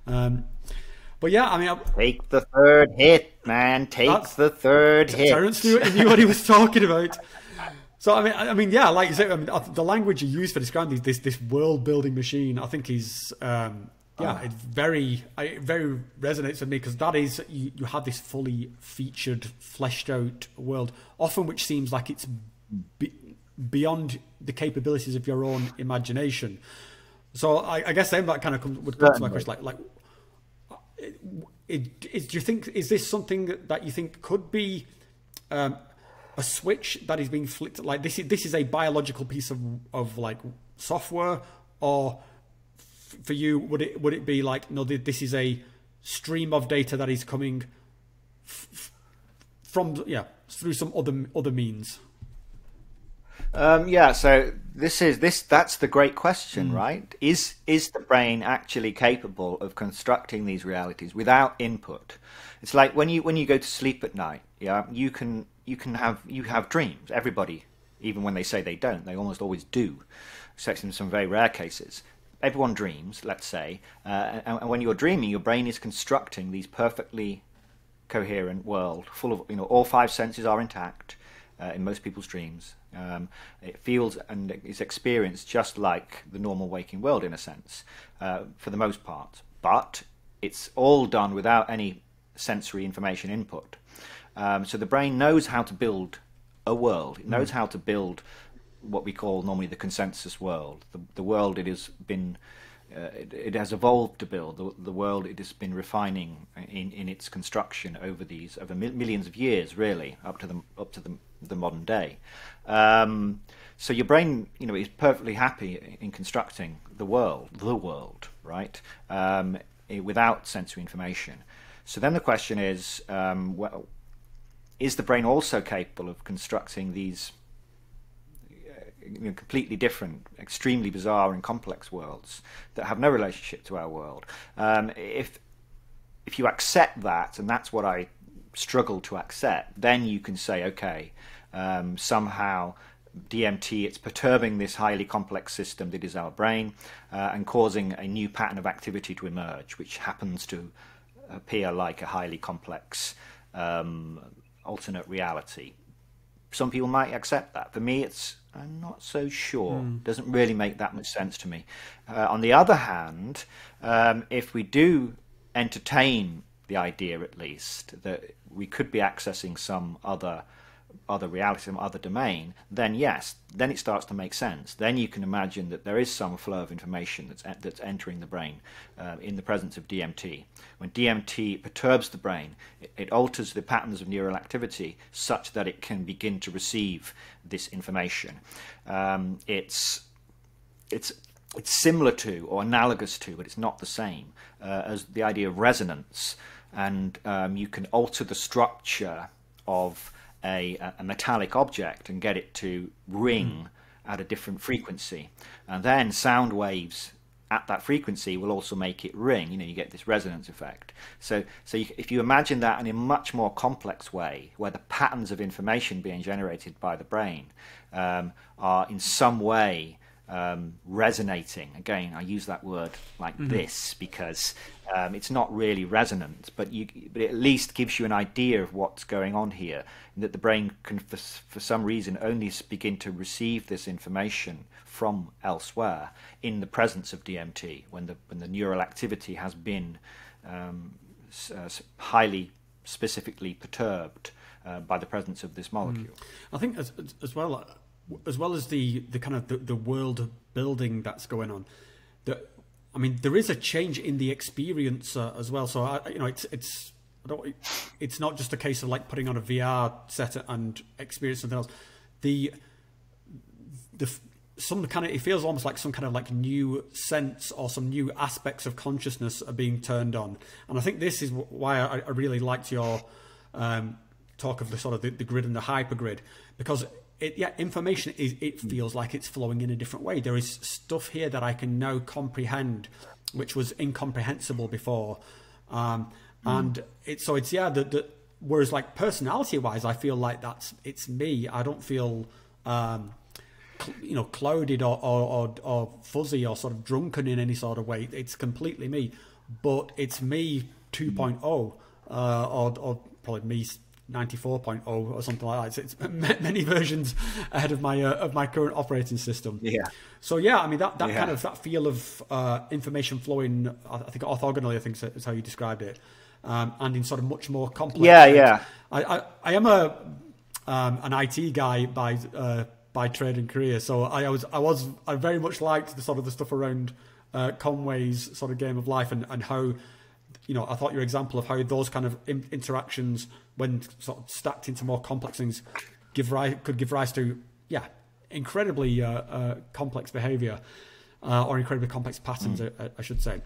But yeah, I mean, take the third hit, man. Take the third hit. Terence knew what he was talking about. So I mean, yeah, like you said, I mean, the language you use for describing this world-building machine, I think is, it very resonates with me, because that is, you have this fully featured, fleshed-out world, often which seems like it's beyond the capabilities of your own imagination. So I guess then that kind of would come to my question, like. Do you think, is this something that you think could be a switch that is being flipped? Like this is a biological piece of like software, or for you would it be like, no, this is a stream of data that is coming through some other means? Yeah, so that's the great question, right? Is the brain actually capable of constructing these realities without input? It's like when you go to sleep at night, yeah, you have dreams. Everybody, even when they say they don't, they almost always do, except in some very rare cases. Everyone dreams, let's say, and when you're dreaming, your brain is constructing these perfectly coherent world, full of, you know, all five senses are intact in most people's dreams. It feels and is experienced just like the normal waking world, in a sense, for the most part. But it's all done without any sensory information input. So the brain knows how to build a world. It knows how to build what we call normally the consensus world, the world it has been... It has evolved to build, the world it has been refining in its construction over millions of years, really, up to the modern day. So your brain, you know, is perfectly happy in constructing the world, right? Without sensory information. So then the question is, well, is the brain also capable of constructing these, you know, completely different, extremely bizarre and complex worlds that have no relationship to our world? If you accept that, and that's what I struggle to accept, then you can say, okay, somehow DMT, it's perturbing this highly complex system that is our brain and causing a new pattern of activity to emerge, which happens to appear like a highly complex alternate reality. some people might accept that. For me, it's, I'm not so sure. Doesn't really make that much sense to me. On the other hand, if we do entertain the idea, at least, that we could be accessing some other reality, some other domain, then yes, then it starts to make sense. Then you can imagine that there is some flow of information that's entering the brain in the presence of DMT. When DMT perturbs the brain, it alters the patterns of neural activity such that it can begin to receive this information. It's similar to or analogous to, but it's not the same, as the idea of resonance. And you can alter the structure of a metallic object and get it to ring at a different frequency, and then sound waves at that frequency will also make it ring. You know, you get this resonance effect. So if you imagine that in a much more complex way, where the patterns of information being generated by the brain are in some way resonating. Again, I use that word like this because it's not really resonant, but it at least gives you an idea of what's going on here, and that the brain can, for some reason, only begin to receive this information from elsewhere in the presence of DMT, when the neural activity has been highly specifically perturbed by the presence of this molecule. I think as well as the kind of the world building that's going on, I mean, there is a change in the experience as well. So it's not just a case of like putting on a VR set and experience something else. It feels almost like some kind of like new sense or some new aspects of consciousness are being turned on. And I think this is why I really liked your talk of the sort of the grid and the hypergrid, because information it feels like it's flowing in a different way. There is stuff here that I can now comprehend, which was incomprehensible before. And whereas like personality wise, I feel like it's me. I don't feel, clouded or fuzzy or sort of drunken in any sort of way. It's completely me, but it's me 2.0, or probably me 94.0 or something like that. It's many versions ahead of my current operating system. Yeah. So yeah, I mean that kind of that feel of information flowing. I think orthogonally, I think is how you described it, and in sort of much more complex. Yeah, yeah. I am a an IT guy by trade and career, so I very much liked the sort of the stuff around Conway's sort of Game of Life and how. I thought your example of how those kind of interactions, when sort of stacked into more complex things, could give rise to, yeah, incredibly complex behavior, or incredibly complex patterns, I should say.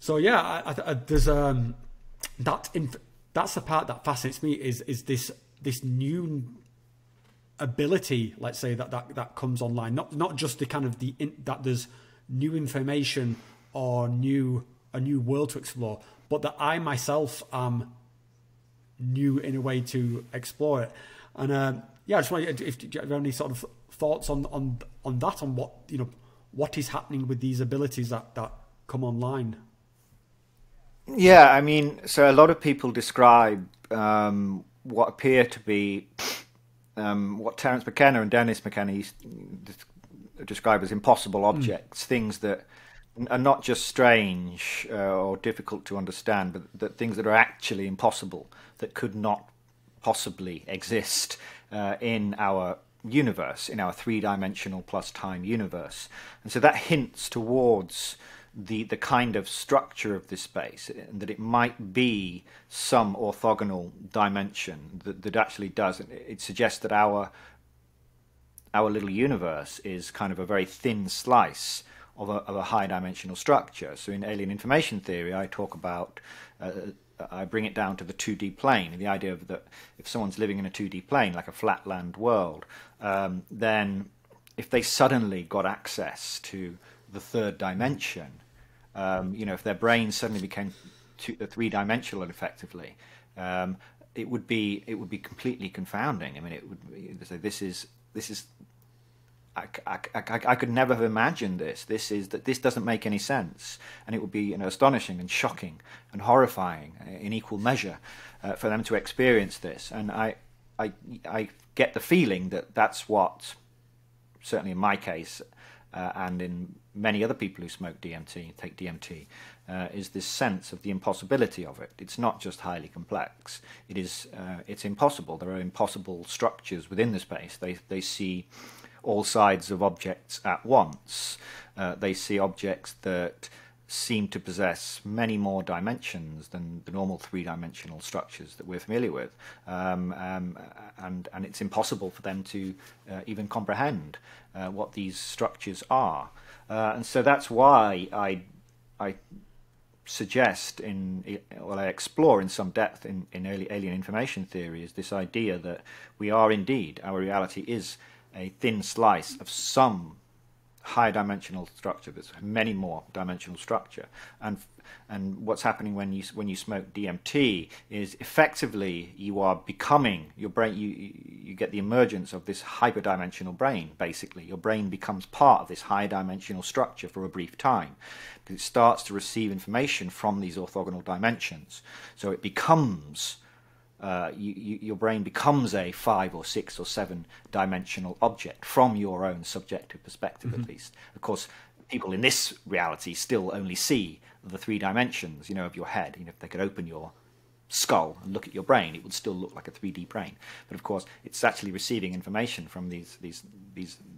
So yeah, there's that's the part that fascinates me is this new ability, let's say, that comes online. Not just the kind of that there's new information or a new world to explore, but that I myself am new in a way to explore it. And yeah, I just wonder if you have any sort of thoughts on that, on what what is happening with these abilities that come online. Yeah, I mean, so a lot of people describe what appear to be what Terence McKenna and Dennis McKenna describe as impossible objects, things that are not just strange or difficult to understand, but that things that are actually impossible, that could not possibly exist in our universe, in our three-dimensional plus time universe. And so that hints towards the kind of structure of this space, and that it might be some orthogonal dimension that actually does. It suggests that our little universe is kind of a very thin slice of a high-dimensional structure. So in Alien Information Theory, I talk about, I bring it down to the 2D plane, the idea of that if someone's living in a 2D plane, like a flatland world, then if they suddenly got access to the third dimension, if their brain suddenly became three-dimensional effectively, it would be completely confounding. I mean, it would be, so this is. I could never have imagined this. This doesn't make any sense, and it would be astonishing and shocking and horrifying in equal measure for them to experience this. And I I get the feeling that that's what, certainly in my case, and in many other people who smoke DMT, take DMT, is this sense of the impossibility of it. It's not just highly complex. It is, it's impossible. There are impossible structures within the space. They see all sides of objects at once. They see objects that seem to possess many more dimensions than the normal three-dimensional structures that we're familiar with, and it's impossible for them to even comprehend what these structures are, and so that's why I suggest in, well, I explore in some depth in early Alien Information Theory, is this idea that we are indeed, our reality is a thin slice of some high-dimensional structure. There's many more dimensional structure, and what's happening when you smoke DMT is effectively you are becoming your brain. You get the emergence of this hyperdimensional brain. Basically, your brain becomes part of this high-dimensional structure for a brief time, because it starts to receive information from these orthogonal dimensions. So it becomes. Your brain becomes a 5 or 6 or 7 dimensional object from your own subjective perspective, mm-hmm. at least. Of course, people in this reality still only see the 3 dimensions, you know, of your head. You know, if they could open your skull and look at your brain, it would still look like a 3D brain. But of course, it's actually receiving information from these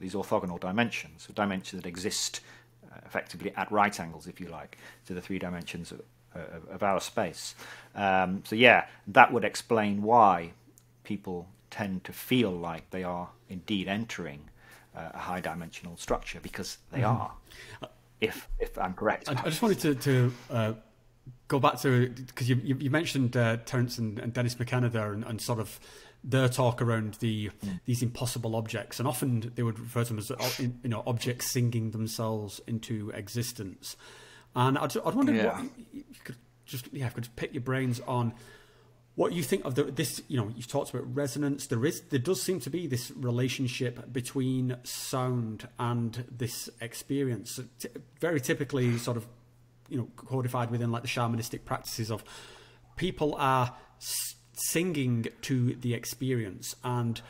orthogonal dimensions, dimensions that exist effectively at right angles, if you like, to the 3 dimensions of our space. So yeah, that would explain why people tend to feel like they are indeed entering a high-dimensional structure, because they mm-hmm. are. If I'm correct. I just wanted to go back to, because you mentioned Terence and Dennis McKenna there, and sort of their talk around these impossible objects, and often they would refer to them as, you know, objects singing themselves into existence. And I'd wondered what you could just pick your brains on what you think of this. You know, you've talked about resonance. There does seem to be this relationship between sound and this experience. Very typically, sort of, you know, codified within like the shamanistic practices of people are singing to the experience and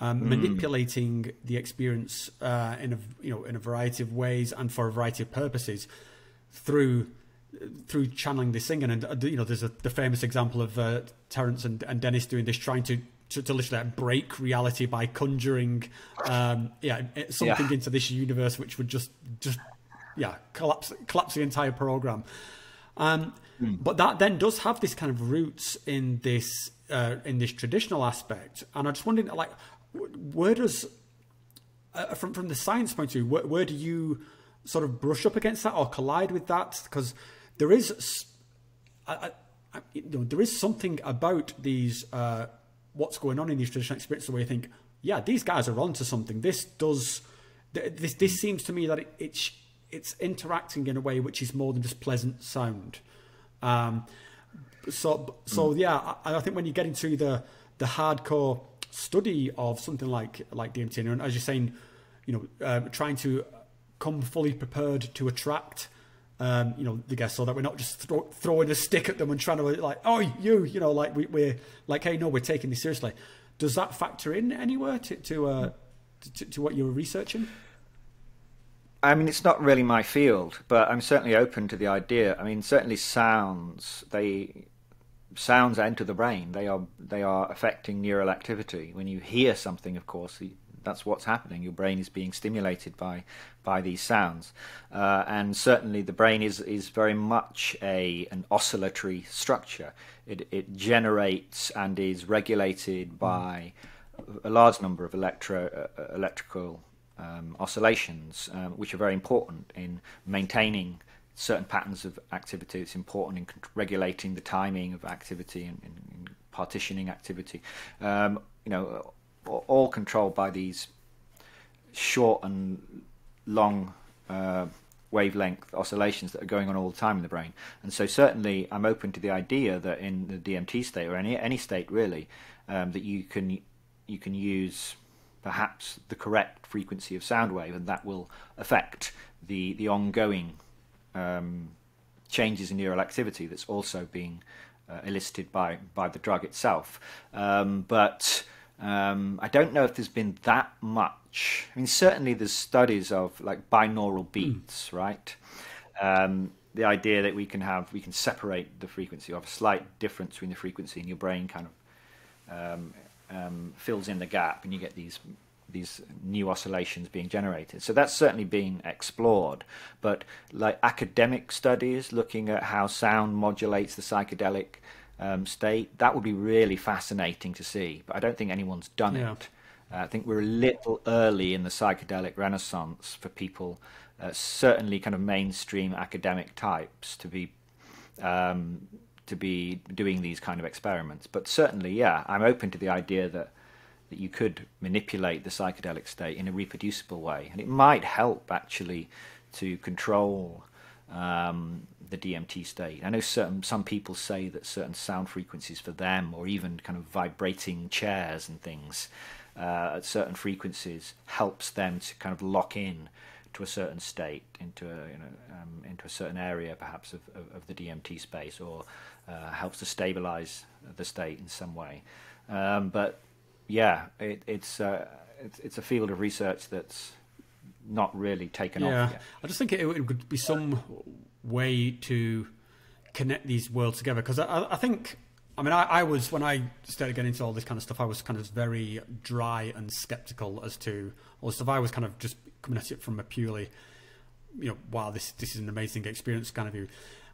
manipulating the experience in a variety of ways and for a variety of purposes. Through channeling this singing, and you know, there's the famous example of Terence and Dennis doing this, trying to literally break reality by conjuring something into this universe which would just collapse the entire program. But that then does have this kind of roots in this traditional aspect, and I just wondered, like, where does from the science point of view, where do you sort of brush up against that or collide with that? Because there is, you know, there is something about these what's going on in these traditional experiences where you think, yeah, these guys are onto something. This seems to me that it's interacting in a way which is more than just pleasant sound. I think when you get into the hardcore study of something like DMT, and as you're saying, you know, trying to come fully prepared to attract, you know, the guests, so that we're not just throwing a stick at them and trying to, like, oh, you know, like we're like, hey, no, we're taking this seriously. Does that factor in anywhere to what you're researching? I mean, it's not really my field, but I'm certainly open to the idea. I mean, certainly sounds enter the brain. They are affecting neural activity. When you hear something, of course, that's what's happening. Your brain is being stimulated by these sounds, and certainly the brain is very much an oscillatory structure. It generates and is regulated by a large number of electrical oscillations, which are very important in maintaining certain patterns of activity. It's important in regulating the timing of activity and in partitioning activity. You know, all controlled by these short and long wavelength oscillations that are going on all the time in the brain. And so certainly I'm open to the idea that in the DMT state, or any state really, that you can use perhaps the correct frequency of sound wave, and that will affect the ongoing changes in neural activity that's also being elicited by the drug itself. But I don't know if there's been that much. I mean, certainly there's studies of like binaural beats, right? The idea that we can separate the frequency, or have a slight difference between the frequency, and your brain kind of fills in the gap, and you get these new oscillations being generated. So that's certainly being explored. But like academic studies looking at how sound modulates the psychedelic state, that would be really fascinating to see. But I don't think anyone's done it. I think we're a little early in the psychedelic renaissance for people, certainly kind of mainstream academic types, to be doing these kind of experiments. But certainly, yeah, I'm open to the idea that you could manipulate the psychedelic state in a reproducible way, and it might help actually to control the DMT state. I know some people say that certain sound frequencies for them, or even kind of vibrating chairs and things at certain frequencies, helps them to kind of lock in to a certain state, into a certain area perhaps of the DMT space, or helps to stabilize the state in some way. But yeah, it's a field of research that's not really taken off yet. I just think it would be some way to connect these worlds together, because I think, I mean, I was, when I started getting into all this kind of stuff, I was kind of very dry and skeptical as to all this stuff. I was kind of just coming at it from a purely, you know, wow, this is an amazing experience kind of view.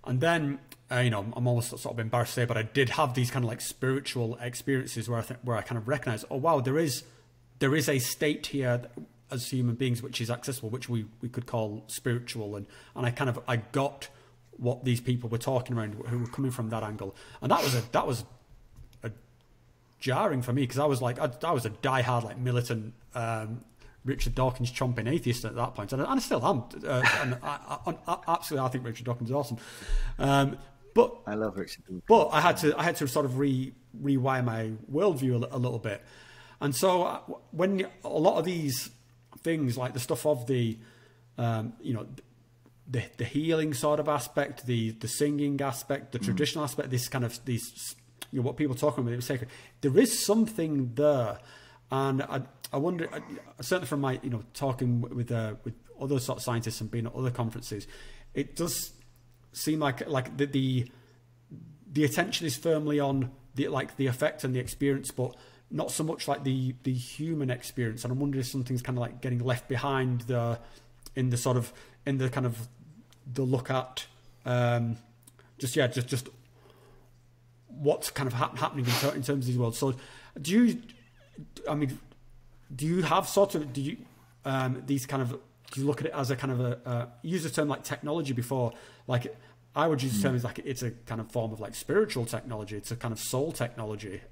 And then, you know, I'm almost sort of embarrassed to say, but I did have these kind of like spiritual experiences where I kind of recognized, oh wow, there is a state here as human beings which is accessible, which we could call spiritual. And I got what these people were talking around, who were coming from that angle, and that was jarring for me, because I was like, I was a diehard like militant Richard Dawkins chomping atheist at that point, and I still am. And I absolutely think Richard Dawkins is awesome, but I love Richard Dawkins. But I had to sort of rewire my worldview a little bit, and so when a lot of these things, like the stuff of the, you know, the healing sort of aspect, the singing aspect, the traditional aspect, this kind of these, you know, what people talking about, it was sacred. There is something there, and I wonder, certainly from my, you know, talking with other sort of scientists and being at other conferences, it does seem like the attention is firmly on the effect and the experience, but not so much like the human experience. And I'm wondering if something's kind of like getting left behind in the look at just what's kind of happening in terms of these worlds. So do you look at it as a kind of a use the term like technology before, like I would use the term as like it's a kind of form of like spiritual technology, it's a kind of soul technology,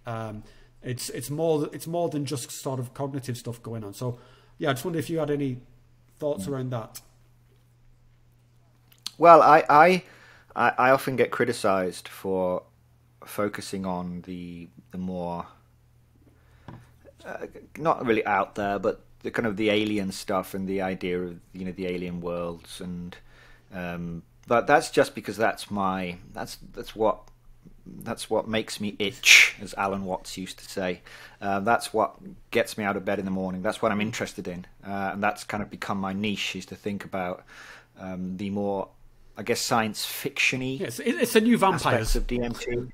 it's more than just sort of cognitive stuff going on. So yeah, I just wonder if you had any thoughts around that. Well, I often get criticized for focusing on the more not really out there, but the kind of the alien stuff and the idea of, you know, the alien worlds, and but that's just because that's what makes me itch, as Alan Watts used to say. That's what gets me out of bed in the morning. That's what I'm interested in, and that's kind of become my niche, is to think about the more, I guess, science fiction-y. Yes, it's a new vampires of DMT.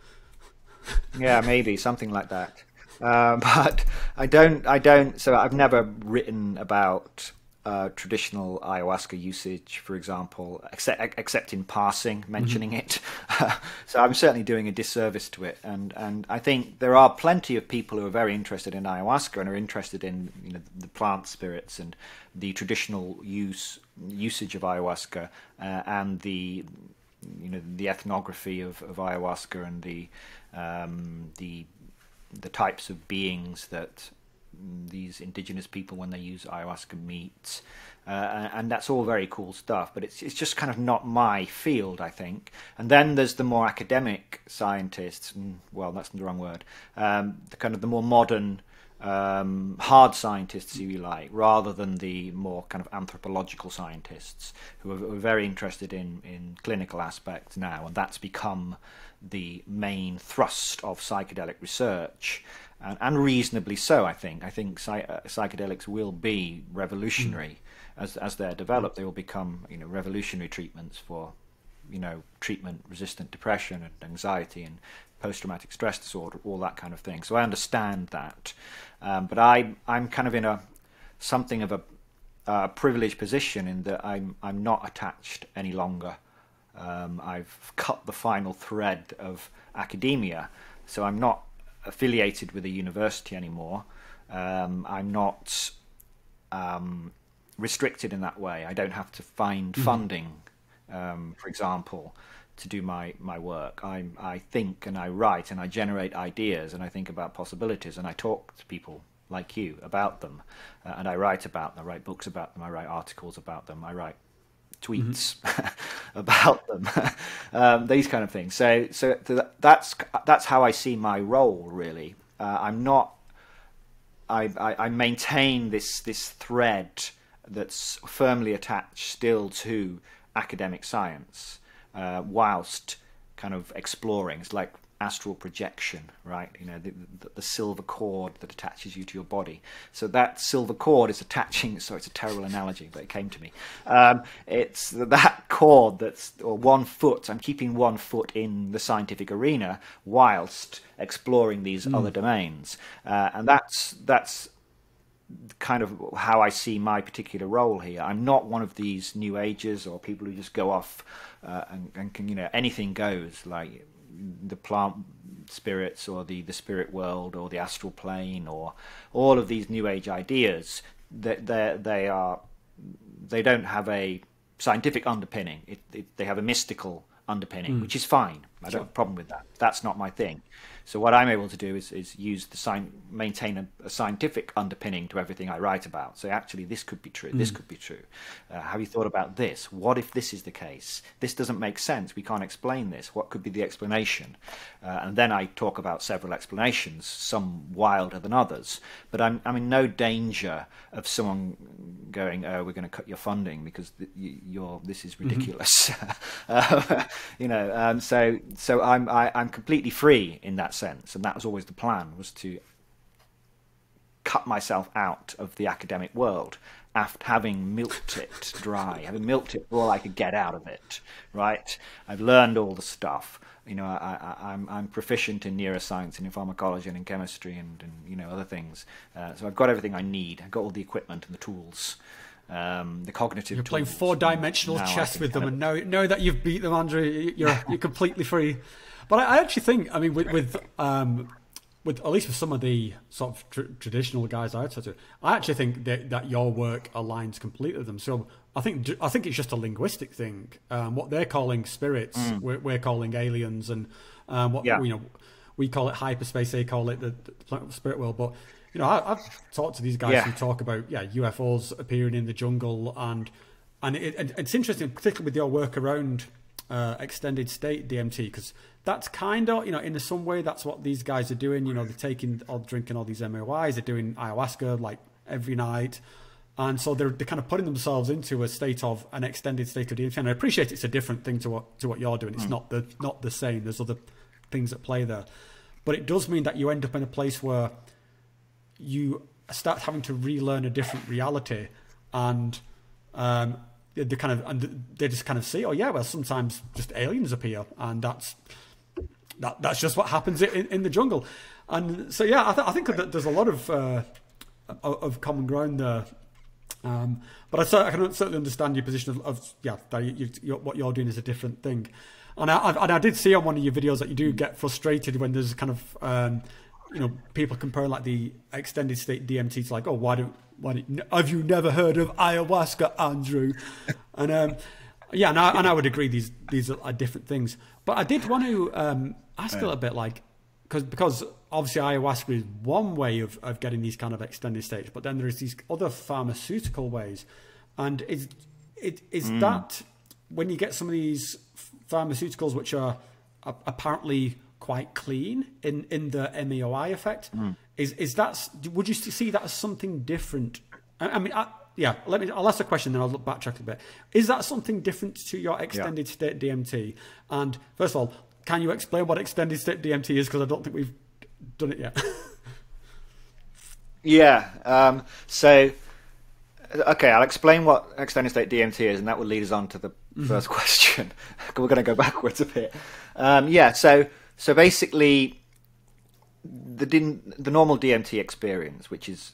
Yeah, maybe something like that. But I don't. So I've never written about traditional ayahuasca usage, for example, except in passing, mentioning it. So I'm certainly doing a disservice to it. And I think there are plenty of people who are very interested in ayahuasca and are interested in, you know, the plant spirits and the traditional usage of ayahuasca, and the, you know, the ethnography of ayahuasca, and the types of beings that these indigenous people, when they use ayahuasca, meet, and that's all very cool stuff. But it's just kind of not my field, I think. And then there's the more academic scientists, well, that's the wrong word, the kind of the more modern hard scientists, if you like, rather than the more kind of anthropological scientists who are very interested in clinical aspects now, and that's become the main thrust of psychedelic research, and reasonably so. I think psychedelics will be revolutionary as they're developed. They will become, you know, revolutionary treatments for, you know, treatment-resistant depression and anxiety and post-traumatic stress disorder, all that kind of thing. So I understand that, but I'm kind of in a something of a privileged position in that I'm not attached any longer. I've cut the final thread of academia, so I'm not affiliated with a university anymore. I'm not restricted in that way. I don't have to find funding, for example, to do my work. I think and I write and I generate ideas and I think about possibilities and I talk to people like you about them, and I write about them. I write books about them. I write articles about them. I write tweets about them, these kind of things. So that's how I see my role, really. I'm not. I maintain this thread that's firmly attached still to academic science, whilst kind of exploring. It's like astral projection, right? You know, the silver cord that attaches you to your body. So that silver cord is attaching. So it's a terrible analogy, but it came to me. It's that cord that's, or one foot. I'm keeping one foot in the scientific arena whilst exploring these other domains, and that's kind of how I see my particular role here. I'm not one of these new agers or people who just go off and can, you know, anything goes, like the plant spirits or the spirit world or the astral plane or all of these new age ideas. They don't have a scientific underpinning. They have a mystical underpinning, which is fine. I don't have a problem with that. That's not my thing. So what I'm able to do is use the maintain a scientific underpinning to everything I write about. So actually, this could be true. This could be true. Have you thought about this? What if this is the case? This doesn't make sense. We can't explain this. What could be the explanation? And then I talk about several explanations, some wilder than others. But I'm in no danger of someone going, "Oh, we're going to cut your funding because this is ridiculous." You know. So I'm completely free in that sense, and that was always the plan, was to cut myself out of the academic world after having milked it dry, having milked it for all I could get out of it. Right? I've learned all the stuff. You know, I'm proficient in neuroscience and in pharmacology and in chemistry and you know, other things. So I've got everything I need. I've got all the equipment and the tools. The cognitive. You're playing four-dimensional chess with them, and now that you've beat them, Andrew, you're completely free. But I actually think, I mean, with at least with some of the sort of traditional guys I talk to, I actually think that your work aligns completely with them. So I think it's just a linguistic thing. What they're calling spirits, we're calling aliens, and you know, we call it hyperspace, they call it the spirit world, but. You know, I've talked to these guys who talk about UFOs appearing in the jungle, and it's interesting, particularly with your work around extended state DMT, because that's kind of, you know, in some way that's what these guys are doing. You know, they're taking or drinking all these MOIs, they're doing ayahuasca like every night, and so they're kind of putting themselves into a state of an extended state of DMT. And I appreciate it's a different thing to what you're doing. It's not the same. There's other things at play there, but it does mean that you end up in a place where you start having to relearn a different reality, and they just kind of see, oh yeah, well sometimes just aliens appear, and that's just what happens in the jungle. And so yeah, I think that there's a lot of common ground there. But I can certainly understand your position of yeah, that what you're doing is a different thing. And I did see on one of your videos that you do get frustrated when there's kind of you know, people compare like the extended state DMT to like, oh, have you never heard of ayahuasca, Andrew? And yeah, and I would agree these are different things. But I did want to ask a little bit, like, because obviously ayahuasca is one way of getting these kind of extended states, but then there is these other pharmaceutical ways, and is that when you get some of these pharmaceuticals which are apparently quite clean in the MEOI effect. Is that, would you see that as something different? Yeah, I'll ask a question, then I'll backtrack a bit. Is that something different to your extended state DMT? And first of all, can you explain what extended state DMT is? Because I don't think we've done it yet. So, okay, I'll explain what extended state DMT is, and that will lead us on to the first question. We're going to go backwards a bit. So basically, the normal DMT experience, which is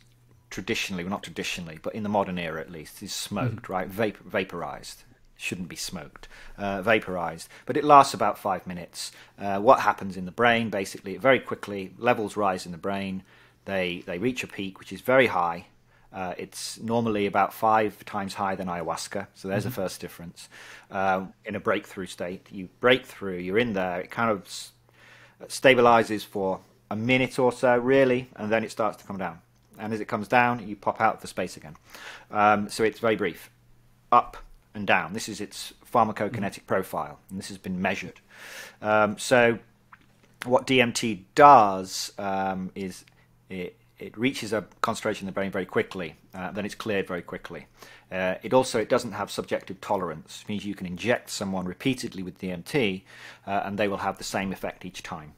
traditionally, well, not traditionally, but in the modern era at least, is smoked, right? Vaporized. Shouldn't be smoked. Vaporized. But it lasts about 5 minutes. What happens in the brain, basically, very quickly, levels rise in the brain. They reach a peak, which is very high. It's normally about 5 times higher than ayahuasca. So there's the first difference. In a breakthrough state, you break through, you're in there. It kind of stabilizes for a minute or so, really, and then it starts to come down. And as it comes down, you pop out for space again. So it's very brief. Up and down. This is its pharmacokinetic profile, and this has been measured. So what DMT does is it reaches a concentration in the brain very quickly, then it's cleared very quickly. It doesn't have subjective tolerance. It means you can inject someone repeatedly with DMT, and they will have the same effect each time,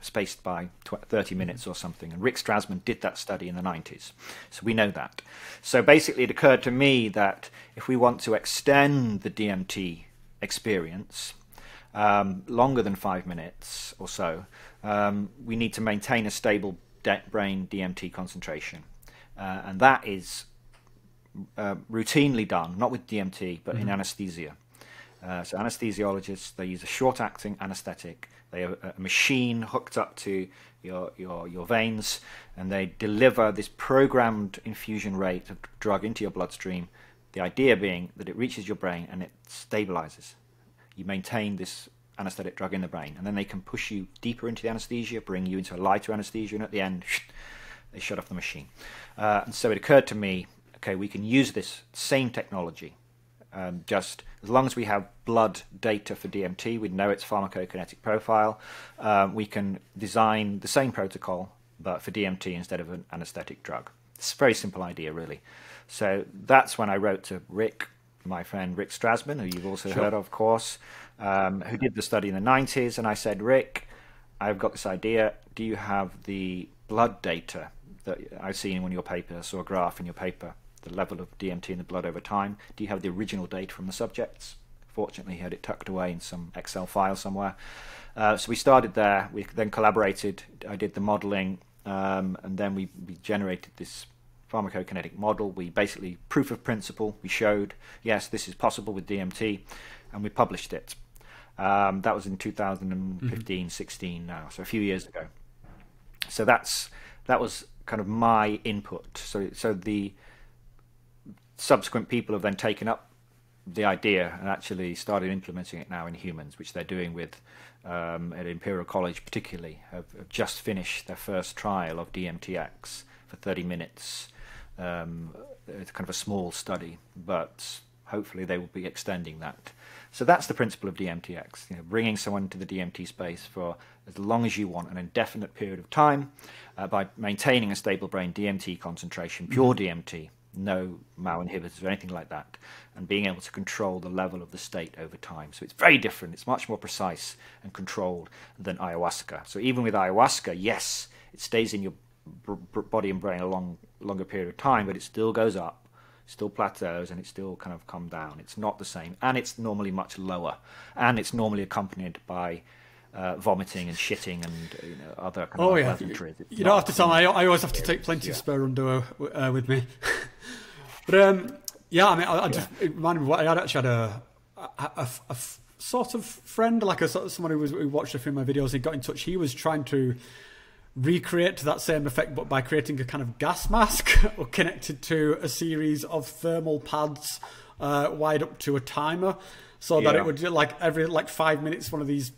spaced by 30 minutes or something. And Rick Strassman did that study in the 90s, so we know that. So basically it occurred to me that if we want to extend the DMT experience longer than 5 minutes or so, we need to maintain a stable brain DMT concentration, and that is routinely done, not with DMT, but in anesthesia. So anesthesiologists, they use a short-acting anesthetic. They have a machine hooked up to your veins, and they deliver this programmed infusion rate of drug into your bloodstream, the idea being that it reaches your brain and it stabilizes. You maintain this anesthetic drug in the brain, and then they can push you deeper into the anesthesia, bring you into a lighter anesthesia, and at the end, they shut off the machine. And so it occurred to me, okay, we can use this same technology, just as long as we have blood data for DMT, we know its pharmacokinetic profile, we can design the same protocol, but for DMT instead of an anesthetic drug. It's a very simple idea, really. So that's when I wrote to Rick, my friend Rick Strassman, who you've also heard of course, who did the study in the 90s, and I said, Rick, I've got this idea. Do you have the blood data that I've seen in one of your papers? I saw a graph in your paper, the level of DMT in the blood over time. Do you have the original data from the subjects? Fortunately, he had it tucked away in some Excel file somewhere. So we started there. We then collaborated. I did the modeling, and then we generated this pharmacokinetic model. We basically, proof of principle, we showed, yes, this is possible with DMT, and we published it. That was in 2015, 16 now, so a few years ago. So that was kind of my input. So the subsequent people have then taken up the idea and actually started implementing it now in humans, which they're doing with at Imperial College particularly, have just finished their first trial of DMT-X for 30 minutes. It's kind of a small study, but hopefully they will be extending that. So that's the principle of DMT-X, bringing someone to the DMT space for as long as you want, an indefinite period of time, by maintaining a stable brain DMT concentration, pure DMT, no mal inhibitors or anything like that, and being able to control the level of the state over time. So it's very different. It's much more precise and controlled than ayahuasca. So even with ayahuasca, yes, it stays in your body and brain a longer period of time, but it still goes up, still plateaus, and it still kind of comes down. It's not the same, and it's normally much lower, and it's normally accompanied by vomiting and shitting and other kind of pleasantries. You don't have to tell me. I always have to take plenty of spare underwear with me. But yeah, I mean, it reminded me. I actually had a sort of friend, like someone who watched a few of my videos. He got in touch. He was trying to recreate that same effect, but by creating a kind of gas mask or connected to a series of thermal pads wired up to a timer, so that it would, like, every 5 minutes, one of these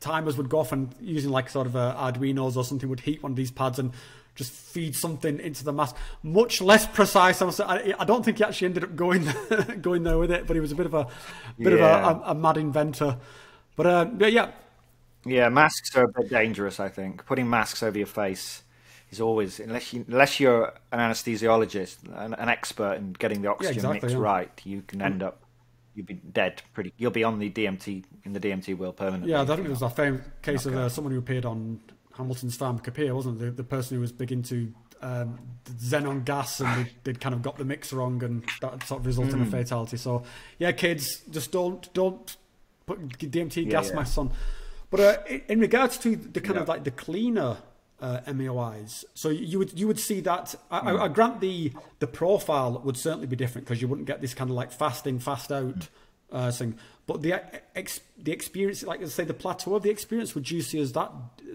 timers would go off, and using like sort of Arduinos or something would heat one of these pads and just feed something into the mask. Much less precise. I don't think he actually ended up going there with it, but he was a bit of a mad inventor. But yeah, masks are a bit dangerous, I think. Putting masks over your face is always, unless you're an anesthesiologist, an expert in getting the oxygen mix right, you can end up, you'll be dead pretty. You'll be on the DMT, in the DMT world permanently. Yeah, I think it was a famous case of someone who appeared on Hamilton Stan Kapir, wasn't it? The person who was big into xenon gas, and they'd kind of got the mix wrong, and that sort of resulted in a fatality. So yeah, kids, just don't put DMT gas masks on. But in regards to the kind of like the cleaner MAOIs, so you would see that I grant the profile would certainly be different, because you wouldn't get this kind of like fast in, fast out thing. But the experience, like say the plateau of the experience, would you see as that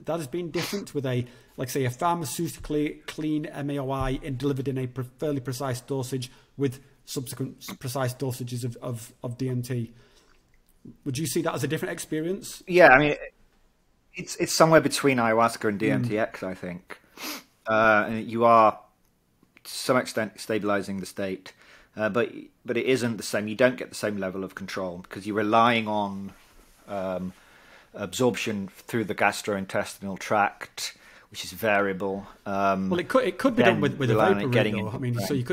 has been different with a, like say, a pharmaceutically clean MAOI and delivered in a fairly precise dosage with subsequent precise dosages of DMT? Would you see that as a different experience? Yeah, I mean, it's somewhere between ayahuasca and DMT-X, I think. And you are, to some extent, stabilizing the state, but it isn't the same. You don't get the same level of control, because you're relying on absorption through the gastrointestinal tract, which is variable. Well, it could be done with a vapor ring, though. I mean, so you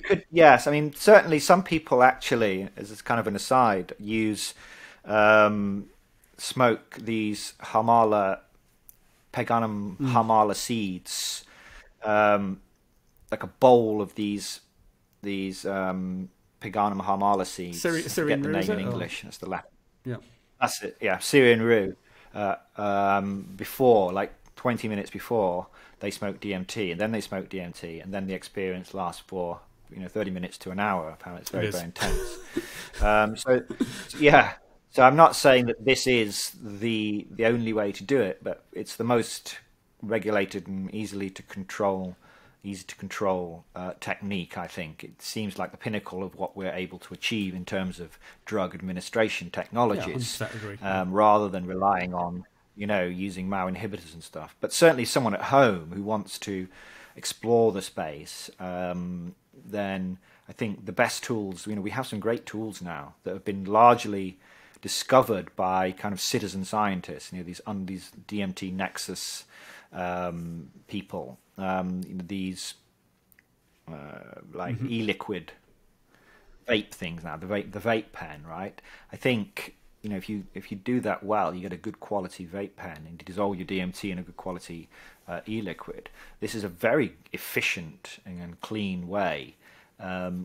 could, yes. I mean, certainly some people actually, as kind of an aside, use smoke these Hamala, Paganum Hamala seeds, like a bowl of these Paganum Hamala seeds. Syrian Rue, is it? In English, that's the Latin. Yeah, that's it. Yeah, Syrian Rue. Before, like 20 minutes before, they smoke DMT, and then they smoke DMT, and then the experience lasts for 30 minutes to an hour. Apparently, it's very, very intense. So I'm not saying that this is the only way to do it, but it's the most regulated and easy to control technique, I think. It seems like the pinnacle of what we're able to achieve in terms of drug administration technologies, rather than relying on using MAO inhibitors and stuff. But certainly someone at home who wants to explore the space, then I think the best tools, we have some great tools now that have been largely discovered by kind of citizen scientists, these DMT Nexus people, these like e-liquid vape things now, the vape pen, right? I think if you do that well, you get a good quality vape pen and dissolve your DMT in a good quality e-liquid. This is a very efficient and clean way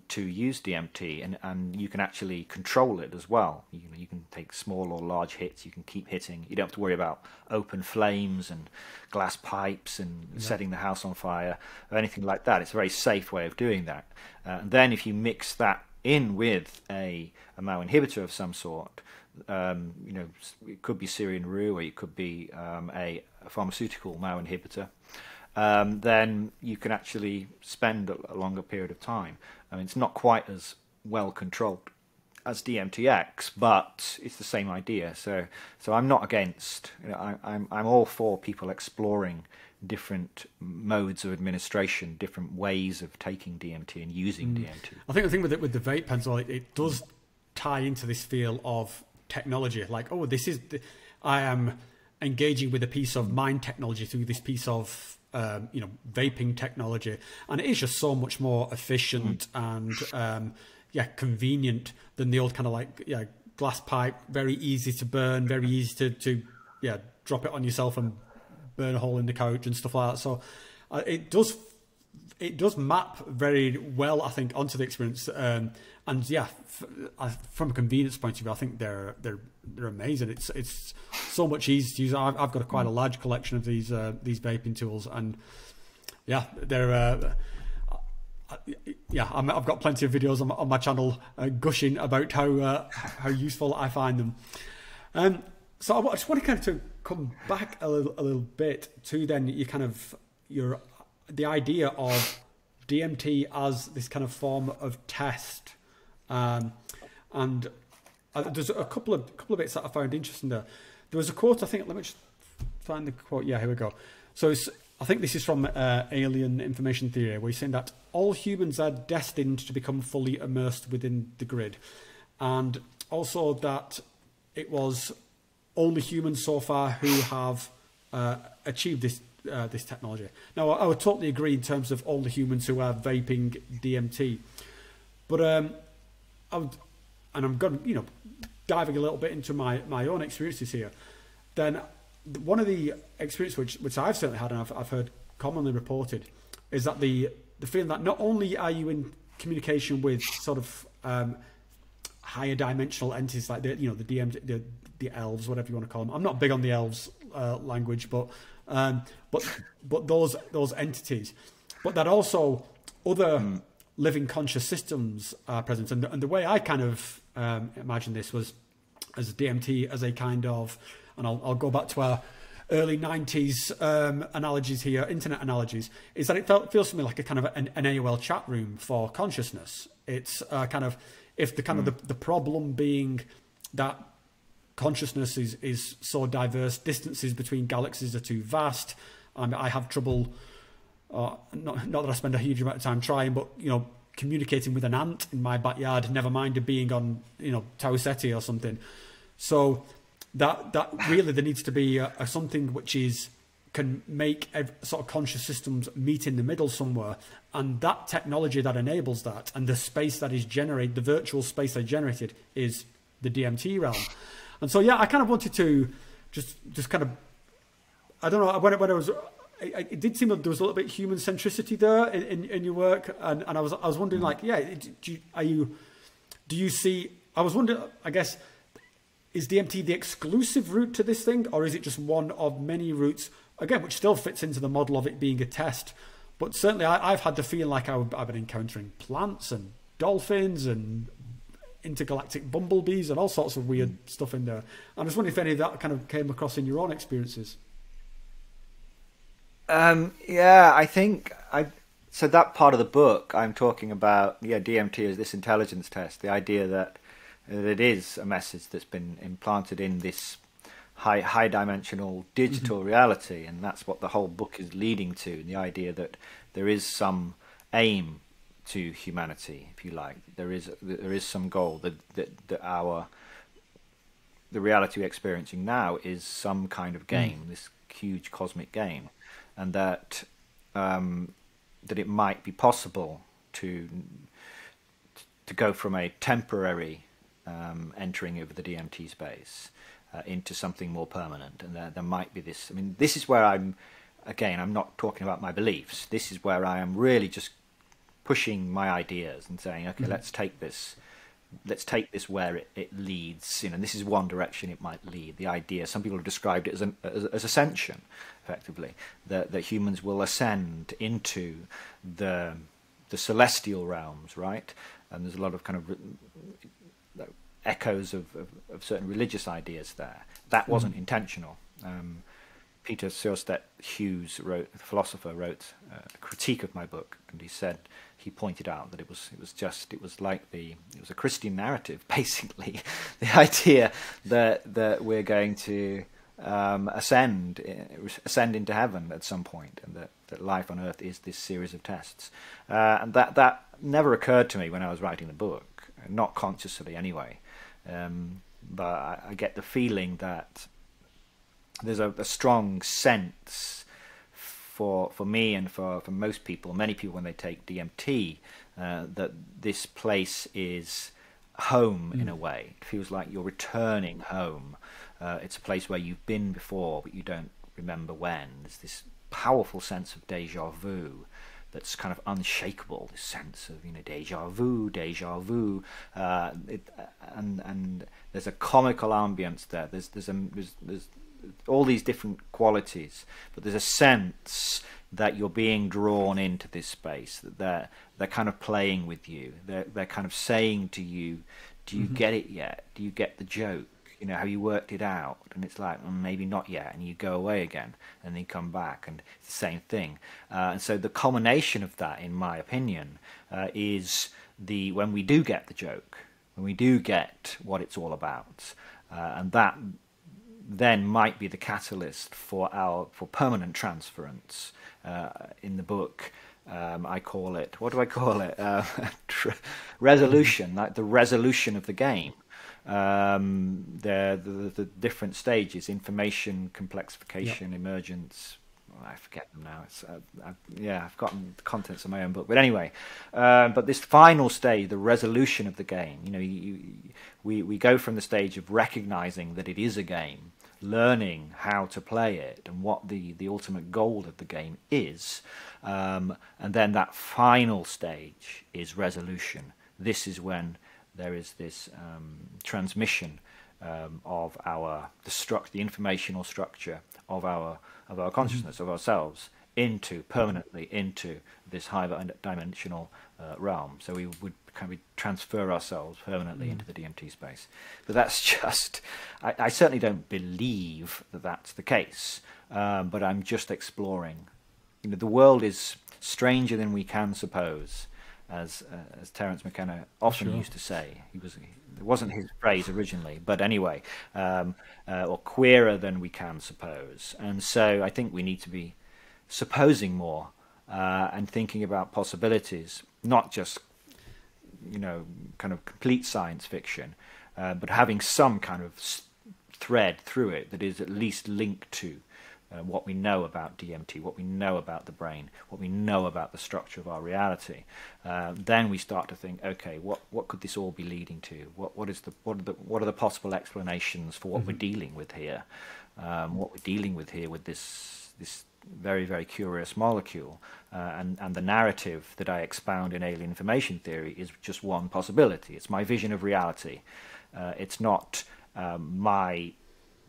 to use DMT, and you can actually control it as well. You can take small or large hits. You can keep hitting. You don't have to worry about open flames and glass pipes and setting the house on fire or anything like that. It's a very safe way of doing that. And then if you mix that in with a MAO inhibitor of some sort, it could be Syrian Rue, or it could be a pharmaceutical MAO inhibitor, then you can actually spend a longer period of time. I mean, it's not quite as well controlled as DMT-X, but it's the same idea. So I'm not against. I'm all for people exploring different modes of administration, different ways of taking DMT and using DMT. I think the thing with the vape pens, it does tie into this feel of technology, like, oh, this is I am engaging with a piece of mind technology through this piece of vaping technology, and it is just so much more efficient and convenient than the old kind of like glass pipe. Very easy to burn, very easy to drop it on yourself and burn a hole in the couch and stuff like that. So it does map very well, I think, onto the experience. And yeah, from a convenience point of view, I think they're amazing. It's so much easier to use. I've got quite a large collection of these vaping tools, and yeah, they're I've got plenty of videos on my channel gushing about how useful I find them. So I just want to come back a little bit to then the idea of DMT as this kind of form of test, and there's a couple of bits that I found interesting there. There was a quote, I think. Let me just find the quote. Yeah, here we go. So I think this is from Alien Information Theory, where he's saying that all humans are destined to become fully immersed within the grid, and also that it was only humans so far who have achieved this this technology. Now, I would totally agree in terms of all the humans who are vaping DMT, but I'm going, you know, diving a little bit into my own experiences here. Then one of the experiences which I've certainly had, and I've heard commonly reported, is that the feeling that not only are you in communication with sort of higher dimensional entities like the DMT, the elves, whatever you want to call them. I'm not big on the elves language, but those entities, but that also other living conscious systems are present. And the way I kind of imagined this was as DMT as a kind of, and I'll go back to our early 90s analogies here, internet analogies, is that it feels to me like a kind of an AOL chat room for consciousness. It's kind of, if the kind of the problem being that consciousness is so diverse, distances between galaxies are too vast. I have trouble, not that I spend a huge amount of time trying, but you know, communicating with an ant in my backyard, never mind a being on Tau Ceti or something. So that really there needs to be a something which can make sort of conscious systems meet in the middle somewhere, and that technology that enables that, and the space that is generated, the virtual space that generated, is the DMT realm. And so yeah, I kind of wanted to just kind of, I don't know, when I was, it did seem like there was a little bit of human centricity there in your work, and I was wondering, like, yeah, do you see? I was wondering, I guess, is DMT the exclusive route to this thing, or is it just one of many routes? Again, which still fits into the model of it being a test, but certainly I've had the feeling like I've been encountering plants and dolphins and intergalactic bumblebees and all sorts of weird stuff in there. I'm just wondering if any of that kind of came across in your own experiences. Yeah, I think so that part of the book I'm talking about, yeah, DMT as this intelligence test, the idea that it is a message that's been implanted in this high dimensional digital reality, and that's what the whole book is leading to, and the idea that there is some aim to humanity, if you like, there is some goal, that the reality we're experiencing now is some kind of game, this huge cosmic game, and that it might be possible to go from a temporary entering of the DMT space into something more permanent, and there might be this. I mean, this is where I'm not talking about my beliefs. This is where I am really just pushing my ideas and saying, okay, let's take this where it leads. And this is one direction it might lead. The idea, some people have described it as ascension, effectively, that humans will ascend into the celestial realms, right? And there's a lot of kind of echoes of certain religious ideas there. That wasn't intentional. Peter Sjøstedt Hughes, the philosopher, wrote a critique of my book, and he pointed out that it was a Christian narrative, basically, the idea that we're going to ascend into heaven at some point, and that life on earth is this series of tests, and that never occurred to me when I was writing the book, not consciously anyway. But I get the feeling that there's a strong sense for me and for most people, many people, when they take DMT, that this place is home in a way. It feels like you're returning home. It's a place where you've been before, but you don't remember when. There's this powerful sense of déjà vu that's kind of unshakable, this sense of, déjà vu, and there's a comical ambience there. There's all these different qualities, but there's a sense that you're being drawn into this space, that they're kind of playing with you, they're kind of saying to you, do you get it yet? Do you get the joke? Have you worked it out? And it's like, maybe not yet, and you go away again, and then come back, and it's the same thing. And so the culmination of that, in my opinion, is when we do get the joke, when we do get what it's all about, and that then might be the catalyst for permanent transference. In the book, I call it, what do I call it? Resolution, like the resolution of the game. The different stages: information, complexification, emergence, I forget them now. It's, yeah, I've gotten the contents of my own book. But anyway, but this final stage, the resolution of the game, you know, we go from the stage of recognizing that it is a game, learning how to play it and what the ultimate goal of the game is. And then that final stage is resolution. This is when there is this transmission of the informational structure of our consciousness, of ourselves, into permanently into this high-dimensional realm. So we would kind of transfer ourselves permanently into the DMT space. But that's just, I certainly don't believe that that's the case. But I'm just exploring. You know, the world is stranger than we can suppose, as Terence McKenna often used to say. It wasn't his phrase originally, but anyway, or queerer than we can suppose. And so I think we need to be supposing more and thinking about possibilities, not just, you know, kind of complete science fiction, but having some kind of thread through it that is at least linked to what we know about DMT, what we know about the brain, what we know about the structure of our reality. Then we start to think, okay, what could this all be leading to? What are the possible explanations for what we're dealing with here? What we're dealing with here with this very, very curious molecule, and the narrative that I expound in Alien Information Theory is just one possibility. It's my vision of reality. It's not my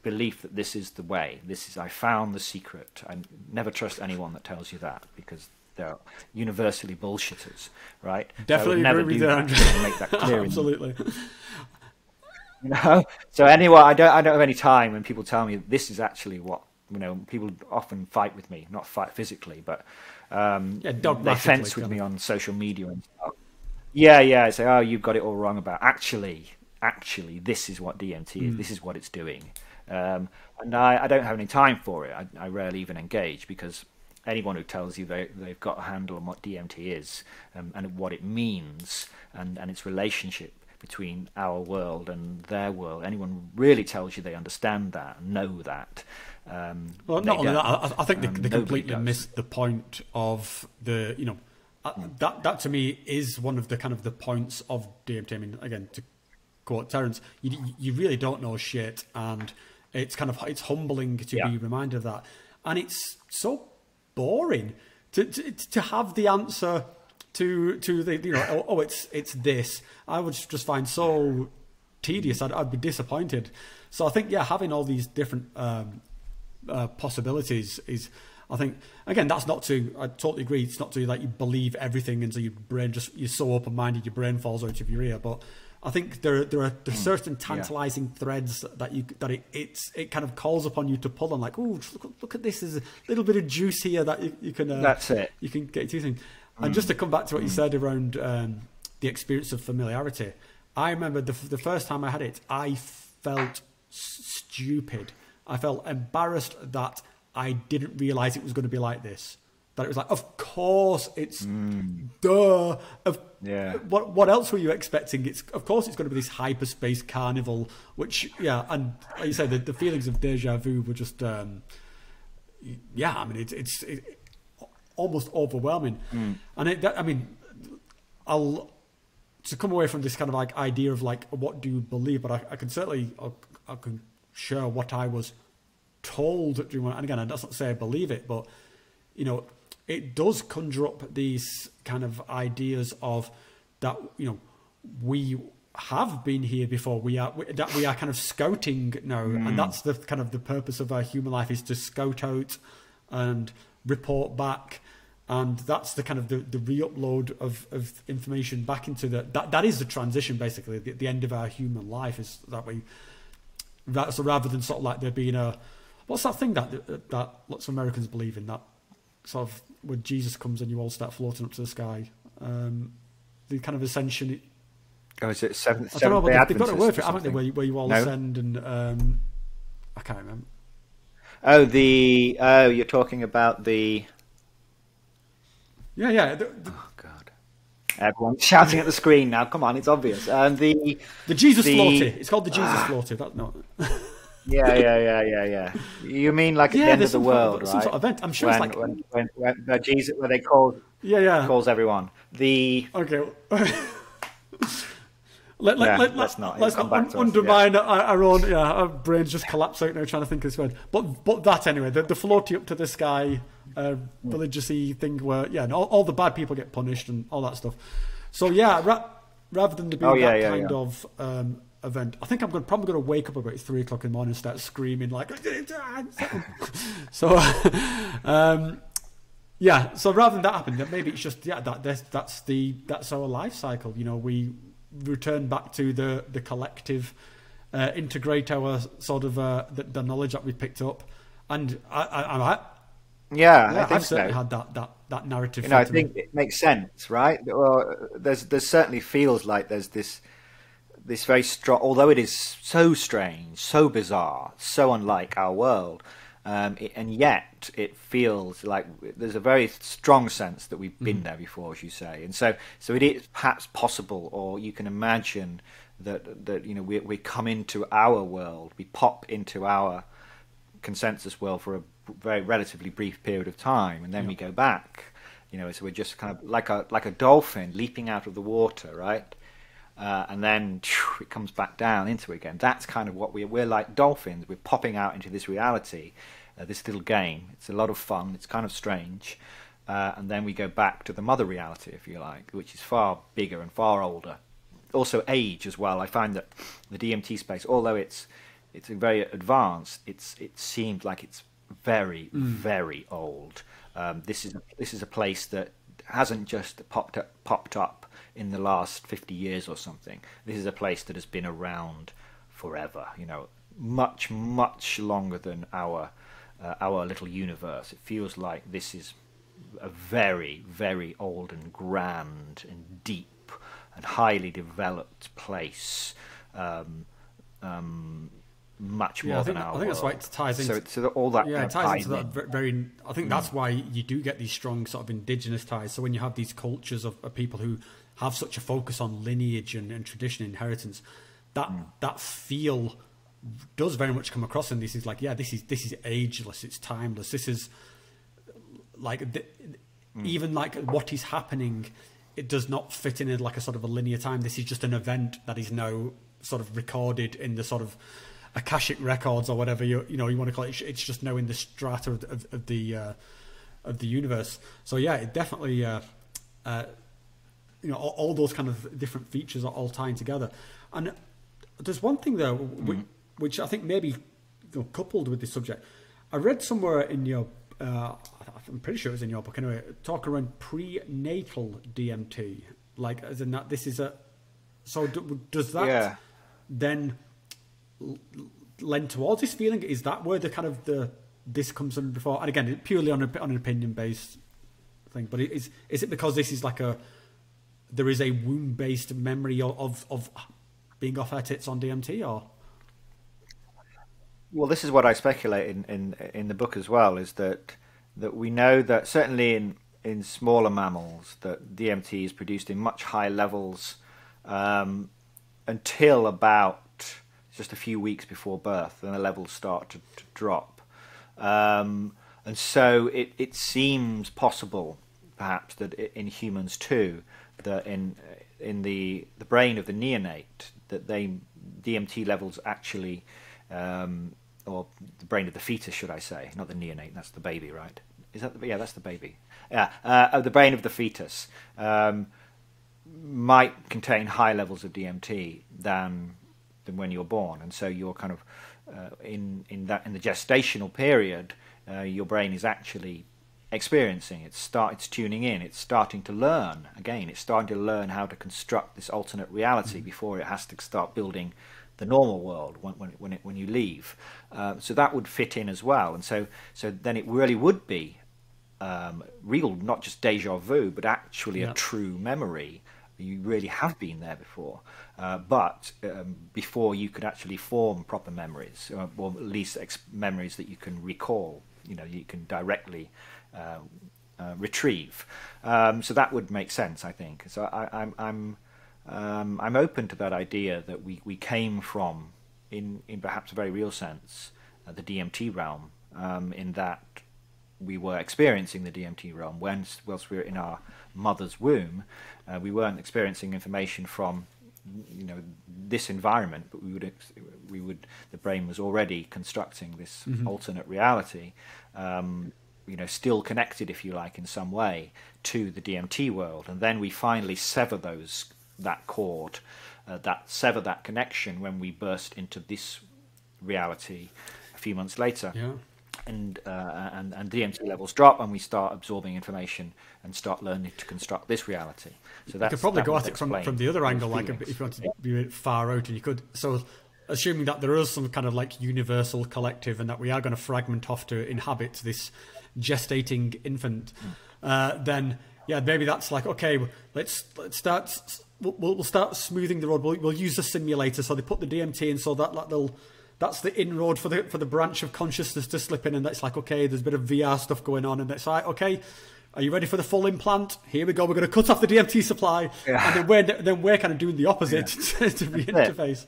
belief that this is the way. I found the secret. I never trust anyone that tells you that, because they're universally bullshitters, right? Definitely agree with that. Make that clear. Absolutely. You know. So anyway, I don't have any time when people tell me this is actually what, you know. People often fight with me, not fight physically, but they fence with me on social media and stuff. Yeah, yeah. I say, oh, you've got it all wrong about actually this is what DMT is. This is what it's doing. And I don't have any time for it. I rarely even engage, because anyone who tells you they've got a handle on what DMT is and what it means and its relationship between our world and their world, anyone really tells you they understand that and know that. Well, not only that, I think they completely missed the point of the, you know, that to me is one of the kind of the points of DMT. I mean, again, to quote Terence, you really don't know shit, and it's kind of, it's humbling to be reminded of that. And it's so boring to have the answer to the, you know, oh, it's this. I would just find so tedious. I'd be disappointed. So I think, yeah, having all these different possibilities is, I think, again, that's not to, I totally agree, it's not to, like, you believe everything and so your brain just, you're so open-minded, your brain falls out of your ear. But I think there are certain tantalizing threads that it kind of calls upon you to pull on, like, oh, look at this, there's a little bit of juice here that you can that's it, you can get to things. And just to come back to what you said around the experience of familiarity, I remember the first time I had it, I felt stupid. I felt embarrassed that I didn't realize it was going to be like this. That it was like, of course it's duh. What else were you expecting? It's, of course it's going to be this hyperspace carnival, which, yeah, and like you said, the feelings of deja vu were just, yeah, I mean, it's almost overwhelming. And I mean, to come away from this kind of like idea of like, what do you believe? But I can certainly, I can share what I was told during, and again, I doesn't say I believe it, but, you know, it does conjure up these kind of ideas of that, you know, we have been here before, that we are kind of scouting now. And that's the kind of the purpose of our human life, is to scout out and report back. And that's the kind of the re-upload of information back into that is the transition, basically, the end of our human life is that way. So rather than sort of like there being a, what's that thing that lots of Americans believe in, that sort of when Jesus comes and you all start floating up to the sky, the kind of ascension. Oh, is it seventh? I don't know, but they've got a word for it, haven't they? Where you all ascend and I can't remember. Oh, you're talking about the. Yeah, yeah. Oh God! Everyone's shouting at the screen now. Come on, it's obvious. The Jesus floaty. It's called the Jesus floaty. That's not. Yeah. You mean like at the end of the world, right? Some sort of event. I'm sure it's like when Jesus, where they call calls everyone. The okay. Let's not undermine our own. Yeah, our brains just collapse out now trying to think of this word. But that anyway, the floaty up to the sky, religious-y thing where all the bad people get punished and all that stuff. So yeah, rather than being that kind of event, I think I'm probably going to wake up about 3 o'clock in the morning and start screaming like. So. Yeah, so rather than that happening, maybe it's just that's our life cycle. You know, we return back to the collective, integrate our sort of the knowledge that we picked up, and I've certainly had that narrative. You know, I think it makes sense, right? Well, there's certainly feels like there's this very strong, although it is so strange, so bizarre, so unlike our world. And yet it feels like there's a very strong sense that we've been there before, as you say, and so it is perhaps possible, or you can imagine that you know we come into our world, we pop into our consensus world for a very relatively brief period of time, and then we go back, you know, so we're just kind of like a dolphin leaping out of the water, right? And then it comes back down into it again. That's kind of what we're like dolphins. We're popping out into this reality, this little game. It's a lot of fun. It's kind of strange. And then we go back to the mother reality, if you like, which is far bigger and far older. Also age as well. I find that the DMT space, although it's very advanced, it seems like it's very, very old. This is a place that hasn't just popped up in the last 50 years or something. This is a place that has been around forever, you know, much, much longer than our little universe. It feels like this is a very, very old and grand and deep and highly developed place, much more than our world. I think that's why it ties into that very. I think that's why you do get these strong sort of indigenous ties. So when you have these cultures of people who have such a focus on lineage and tradition, inheritance, that feel does very much come across. And this is like, this is ageless. It's timeless. This is like even like what is happening. It does not fit in like a sort of a linear time. This is just an event that is now sort of recorded in the sort of Akashic records or whatever you want to call it. It's just now in the strata of the universe. So yeah, it definitely all those kind of different features are all tying together. And there's one thing though, which I think maybe coupled with this subject, I read somewhere in your I'm pretty sure it was in your book anyway, talk around prenatal DMT, like as in that this is a. So does that then lend towards this feeling? Is that where the kind of this comes in before? And again, purely on an opinion based thing, but is it because this is like there is a womb based memory of being off our tits on DMT? Or well, this is what I speculate in the book as well, is that we know that certainly in smaller mammals that DMT is produced in much higher levels until about just a few weeks before birth, and the levels start to drop, and so it seems possible, perhaps, that in humans too, that in the brain of the neonate, that DMT levels actually, or the brain of the fetus, should I say, not the neonate, that's the baby, right? Is that that's the baby? Yeah, the brain of the fetus might contain higher levels of DMT than when you're born, and so you're kind of in the gestational period, your brain is actually experiencing it's tuning in, it's starting to learn again, it's starting to learn how to construct this alternate reality before it has to start building the normal world when you leave. So that would fit in as well, and so then it really would be real, not just déjà vu, but actually a true memory. You really have been there before, but before you could actually form proper memories, or at least memories that you can recall, you know, you can directly retrieve. So that would make sense, I think. So I'm open to that idea that we came from in perhaps a very real sense, the DMT realm, in that we were experiencing the DMT realm whilst we were in our mother's womb. We weren't experiencing information from, you know, this environment, but the brain was already constructing this alternate reality, you know, still connected, if you like, in some way to the DMT world. And then we finally sever that cord, sever that connection when we burst into this reality a few months later. Yeah. And DMT levels drop, and we start absorbing information and start learning to construct this reality. So that's, you could probably go at it from the other angle, like if you wanted to be a bit far out, and you could. So, assuming that there is some kind of like universal collective, and that we are going to fragment off to inhabit this gestating infant, then yeah, maybe that's like, okay, let's start. We'll start smoothing the road. We'll use the simulator. So they put the DMT in, so that they'll. That's the inroad for the branch of consciousness to slip in, and that's like, okay, there's a bit of VR stuff going on, and that's like, okay, are you ready for the full implant? Here we go, we're going to cut off the DMT supply, and then we're kind of doing the opposite to reinterface.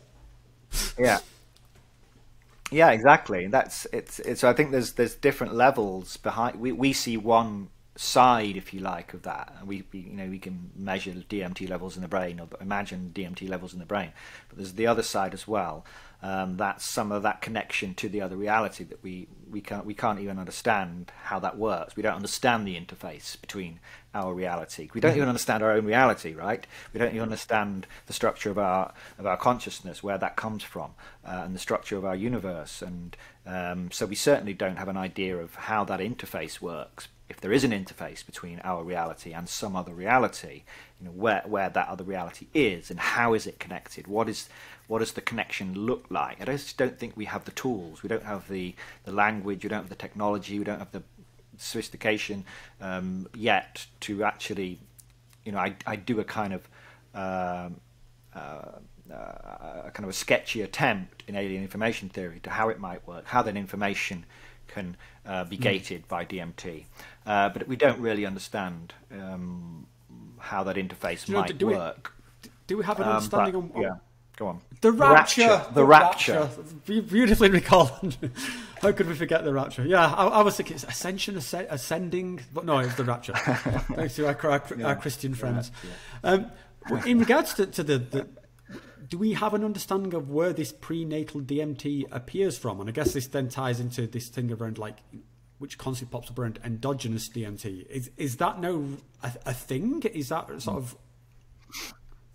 Yeah, exactly. That's it's. So I think there's different levels behind. We see one side, if you like, of that, and we you know, we can measure DMT levels in the brain, or imagine DMT levels in the brain, but there's the other side as well. That's some of that connection to the other reality that we can't even understand how that works. We don't understand the interface between our reality. We don't even understand our own reality, right? We don't even understand the structure of our consciousness, where that comes from, and the structure of our universe. And so we certainly don't have an idea of how that interface works. If there is an interface between our reality and some other reality, you know, where that other reality is, and how is it connected? What does the connection look like? I just don't think we have the tools. We don't have the language, we don't have the technology, we don't have the sophistication yet to actually, you know, I do a kind of a sketchy attempt in Alien Information Theory to how it might work, how that information can be gated by DMT. But we don't really understand how that interface might work. Do we have an understanding on... Yeah. Go on. The rapture. The rapture. Beautifully recalled. How could we forget the rapture? Yeah, I was thinking it's ascension, ascending, but no, it's the rapture. Thanks to our Christian friends. Yeah. In regards to the do we have an understanding of where this prenatal DMT appears from? And I guess this then ties into this thing around, like, which concept pops up around endogenous DMT. Is that now a thing? Is that sort of...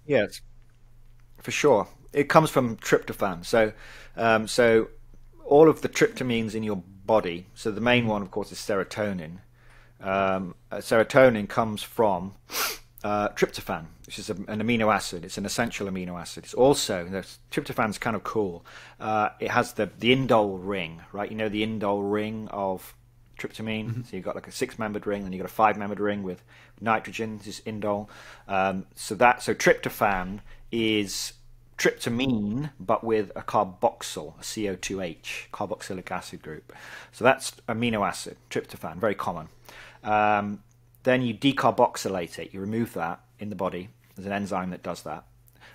Yes. For sure, it comes from tryptophan. So, so all of the tryptamines in your body. So the main one, of course, is serotonin. Serotonin comes from tryptophan, which is an amino acid. It's an essential amino acid. It's also, you know, tryptophan's kind of cool. It has the indole ring, right? You know, the indole ring of tryptamine. So you've got like a six-membered ring, and you've got a five-membered ring with nitrogen. This is indole. So tryptophan is tryptamine, but with a carboxyl, a CO2H, carboxylic acid group. So that's amino acid, tryptophan, very common. Then you decarboxylate it, you remove that in the body. There's an enzyme that does that,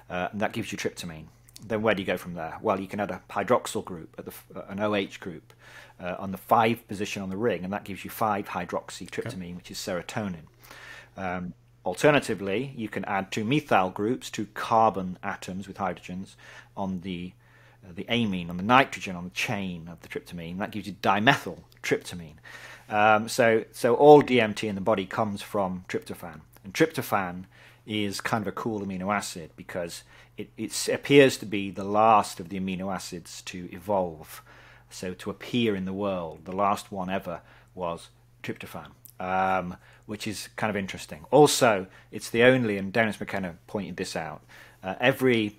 and that gives you tryptamine. Then where do you go from there? Well, you can add a hydroxyl group, an OH group, on the 5 position on the ring, and that gives you 5-hydroxytryptamine, which is serotonin. Alternatively, you can add 2 methyl groups, 2 carbon atoms with hydrogens on the amine, on the nitrogen, on the chain of the tryptamine. That gives you dimethyl tryptamine. So all DMT in the body comes from tryptophan. And tryptophan is kind of a cool amino acid because it appears to be the last of the amino acids to evolve. So to appear in the world, the last one ever was tryptophan. Which is kind of interesting. Also, it's the only, and Dennis McKenna pointed this out, every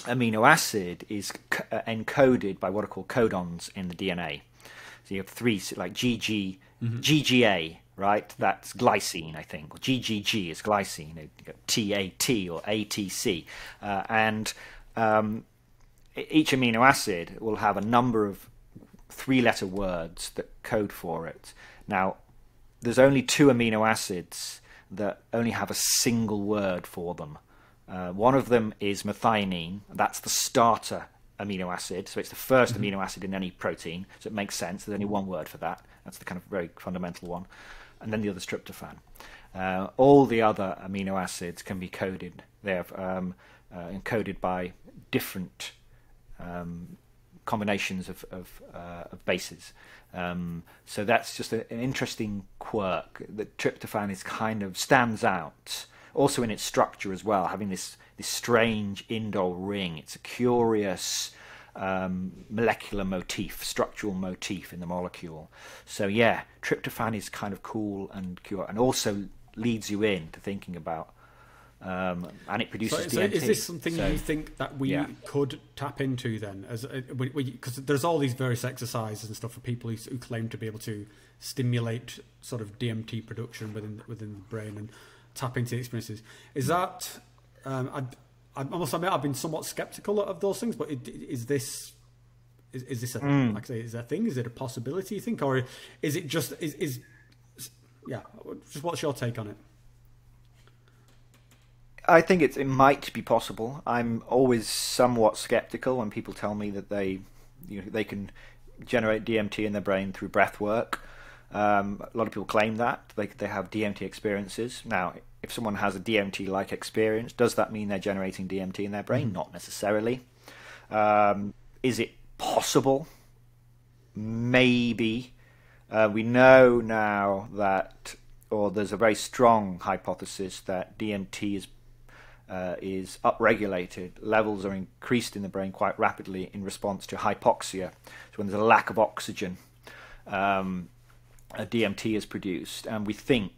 amino acid is encoded by what are called codons in the DNA. So you have 3, like GGA, right? That's glycine, I think. Or GGG is glycine, TAT or ATC. And each amino acid will have a number of 3-letter words that code for it. Now, there's only 2 amino acids that only have a single word for them. One of them is methionine. That's the starter amino acid. So it's the first amino acid in any protein. So it makes sense. There's only one word for that. That's the kind of very fundamental one. And then the other is tryptophan. All the other amino acids can be coded. They're encoded by different combinations of bases. So that's just an interesting quirk. That tryptophan is kind of stands out. Also in its structure as well, having this strange indole ring. It's a curious molecular motif, structural motif in the molecule. So yeah, tryptophan is kind of cool and cure, and also leads you in to thinking about and it produces DMT. Is this something you think that we could tap into then? As because there's all these various exercises and stuff for people who claim to be able to stimulate sort of DMT production within the brain and tap into experiences. Is that I must admit I've been somewhat skeptical of those things, but is this a like I say, is that a thing? Is it a possibility, you think, or is it just just what's your take on it? I think it might be possible. I'm always somewhat skeptical when people tell me that they can generate DMT in their brain through breath work. A lot of people claim that they have DMT experiences. Now, if someone has a DMT-like experience, does that mean they're generating DMT in their brain? Not necessarily. Is it possible? Maybe. We know now that, or there's a very strong hypothesis that DMT is upregulated. Levels are increased in the brain quite rapidly in response to hypoxia. So when there's a lack of oxygen, DMT is produced, and we think,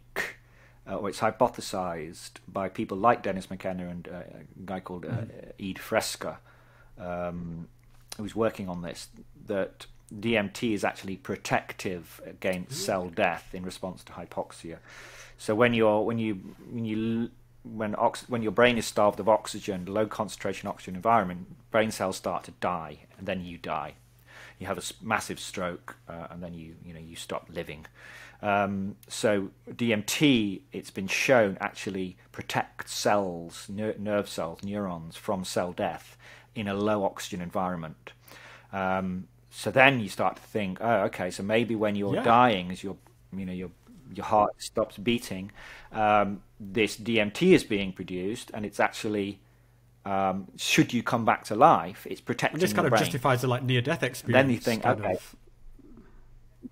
or it's hypothesized by people like Dennis McKenna and a guy called Ed Fresca, who's working on this, that DMT is actually protective against cell death in response to hypoxia. So when your brain is starved of oxygen, low concentration oxygen environment, brain cells start to die, and then you die. You have a massive stroke, and then you stop living. So DMT, it's been shown, actually protects cells, nerve cells, neurons from cell death in a low oxygen environment. So then you start to think, oh, okay, so maybe when you're dying, as your heart stops beating, this DMT is being produced, and it's actually, should you come back to life, it's protecting the brain. This kind of justifies the near-death experience. And then you think, okay,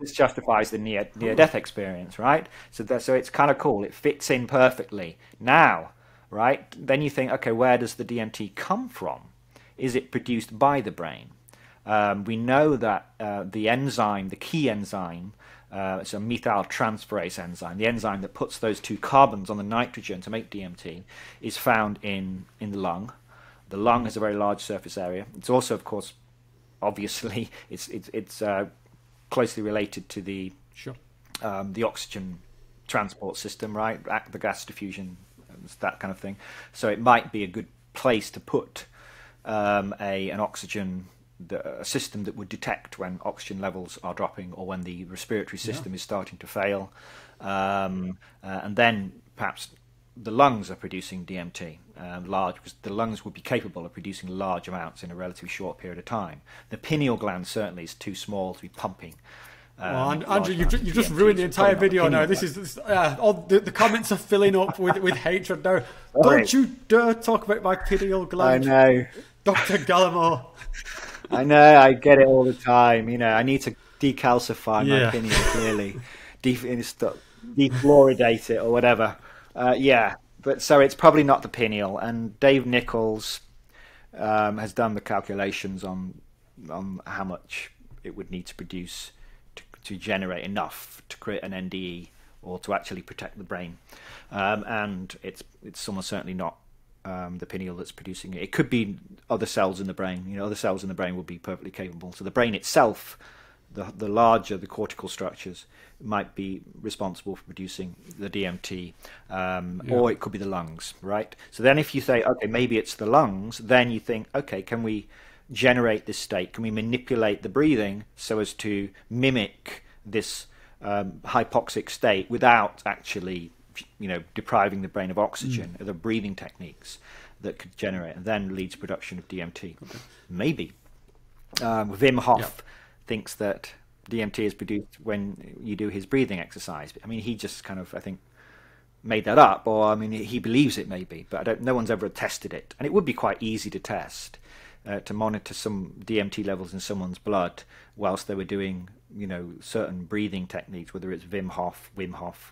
this justifies the near-death experience, right? So it's kind of cool. It fits in perfectly now, right? Then you think, okay, where does the DMT come from? Is it produced by the brain? We know that the enzyme, the key enzyme, it's a methyltransferase enzyme, the enzyme that puts those two carbons on the nitrogen to make DMT, is found in the lung. The lung has a very large surface area. It's also, of course, obviously, it's closely related to the oxygen transport system, right? The gas diffusion, that kind of thing. So it might be a good place to put an oxygen, a system that would detect when oxygen levels are dropping or when the respiratory system is starting to fail. And then perhaps the lungs are producing DMT large, because the lungs would be capable of producing large amounts in a relatively short period of time. The pineal gland certainly is too small to be pumping. Well, Andrew, you've just ruined the entire video now. The comments are filling up with hatred now. Don't you dare talk about my pineal gland. I know. Dr. Gallimore. I know, I get it all the time. You know, I need to decalcify my pineal, clearly. Defluoridate it or whatever. But so it's probably not the pineal. And Dave Nichols has done the calculations on how much it would need to produce to generate enough to create an NDE or to actually protect the brain. And it's almost certainly not the pineal that's producing it. It could be other cells in the brain. You know, other cells in the brain would be perfectly capable. So the brain itself, the larger the cortical structures, might be responsible for producing the DMT, or it could be the lungs, right? So then if you say, okay, maybe it's the lungs, then you think, okay, can we generate this state? Can we manipulate the breathing so as to mimic this hypoxic state without actually depriving the brain of oxygen? Are the breathing techniques that could generate and then lead to production of DMT? Okay. Maybe. Wim Hof thinks that DMT is produced when you do his breathing exercise. I mean, he just kind of, I think, made that up, or I mean, he believes it maybe, but I don't, no one's ever tested it. And it would be quite easy to test, to monitor some DMT levels in someone's blood whilst they were doing, you know, certain breathing techniques, whether it's Wim Hof,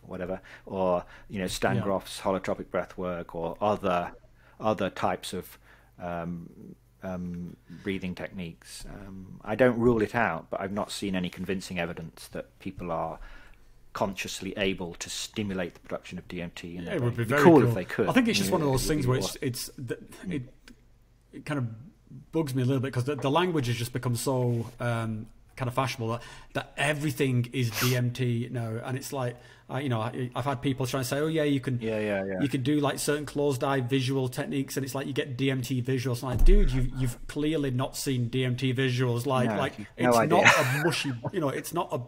whatever, or, you know, Stan Groff's holotropic breath work, or other types of breathing techniques. I don't rule it out, but I've not seen any convincing evidence that people are consciously able to stimulate the production of DMT. And it would be very cool if they could. I think it's just one of those things where it kind of bugs me a little bit, because the language has just become so kind of fashionable that everything is DMT now. And it's like, you know, I've had people trying to say, oh yeah, you can you can do like certain closed eye visual techniques, and it's like you get DMT visuals. And like, dude, you've clearly not seen DMT visuals. Like it's not a mushy, you know, it's not a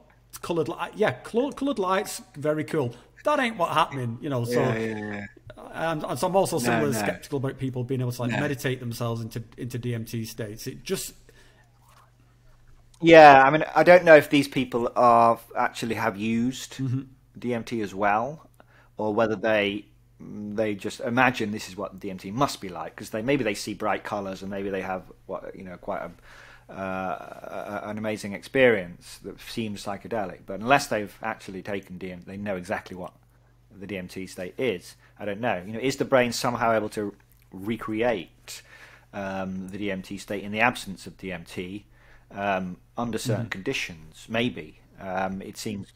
coloured light. Yeah, coloured lights, very cool. That ain't what's happening, you know. So and so I'm also similarly skeptical about people being able to like meditate themselves into DMT states. It just I mean, I don't know if these people are actually have used DMT as well, or whether they just imagine this is what DMT must be like, because maybe they see bright colors, and maybe they have quite an amazing experience that seems psychedelic. But unless they've actually taken DMT, they know exactly what the DMT state is. I don't know. You know, is the brain somehow able to recreate the DMT state in the absence of DMT? Under certain conditions, maybe. It seems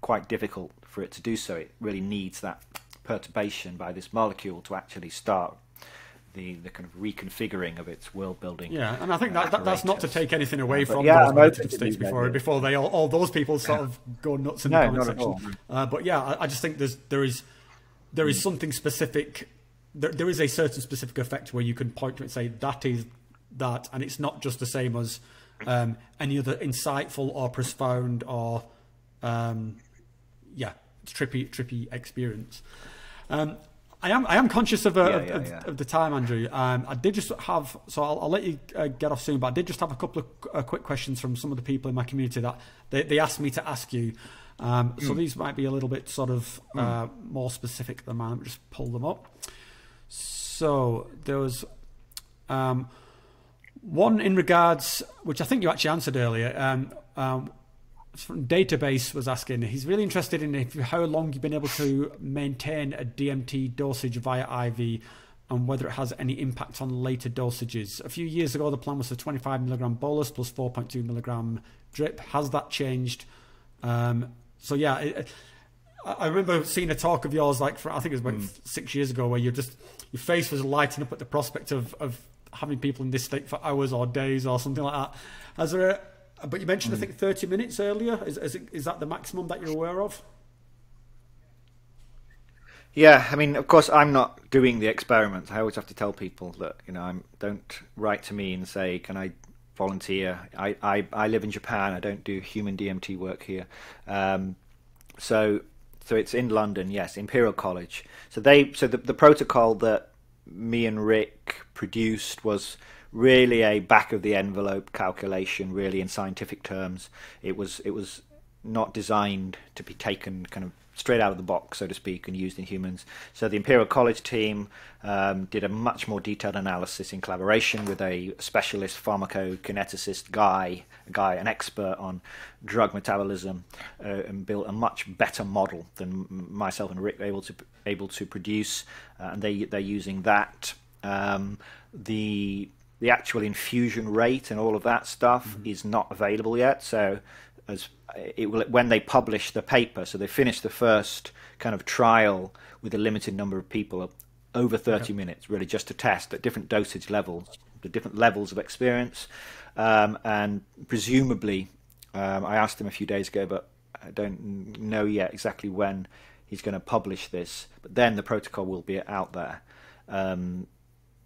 quite difficult for it to do so. It really needs that perturbation by this molecule to actually start the kind of reconfiguring of its world building. Yeah, and I think that's not to take anything away from those states before they all those people sort of go nuts in the comment section. But yeah, I just think there is something specific. There is a certain specific effect where you can point to it and say that is that, and it's not just the same as any other insightful or profound or trippy experience. I am conscious of the time, Andrew. I did just have, so I'll let you get off soon, but I did just have a couple of quick questions from some of the people in my community that they asked me to ask you. So these might be a little bit sort of more specific than mine. Let me just pull them up. So there was one in regards, which I think you actually answered earlier, from Database was asking, he's really interested in how long you've been able to maintain a DMT dosage via IV and whether it has any impact on later dosages. A few years ago, the plan was for 25 milligram bolus plus 4.2 milligram drip. Has that changed? So yeah, I remember seeing a talk of yours, like I think it was about 6 years ago, where your face was lighting up at the prospect of having people in this state for hours or days or something like that. Has there but you mentioned, I think, 30 minutes earlier. Is that the maximum that you're aware of? Yeah, I mean, of course, I'm not doing the experiments. I always have to tell people that, you know, don't write to me and say, can I volunteer? I live in Japan. I don't do human DMT work here. So it's in London, yes, Imperial College. So the protocol that me and Rick produced was really a back of the envelope calculation, really, in scientific terms. It was not designed to be taken kind of straight out of the box, so to speak, and used in humans. So the Imperial College team did a much more detailed analysis in collaboration with a specialist pharmacokineticist guy, an expert on drug metabolism, and built a much better model than myself and Rick were able to produce. And they're using that. The actual infusion rate and all of that stuff is not available yet. So when they publish the paper, so they finish the first kind of trial with a limited number of people, over 30 minutes, really, just to test at different dosage levels, the different levels of experience. And presumably, I asked him a few days ago, but I don't know yet exactly when he's going to publish this. But then the protocol will be out there.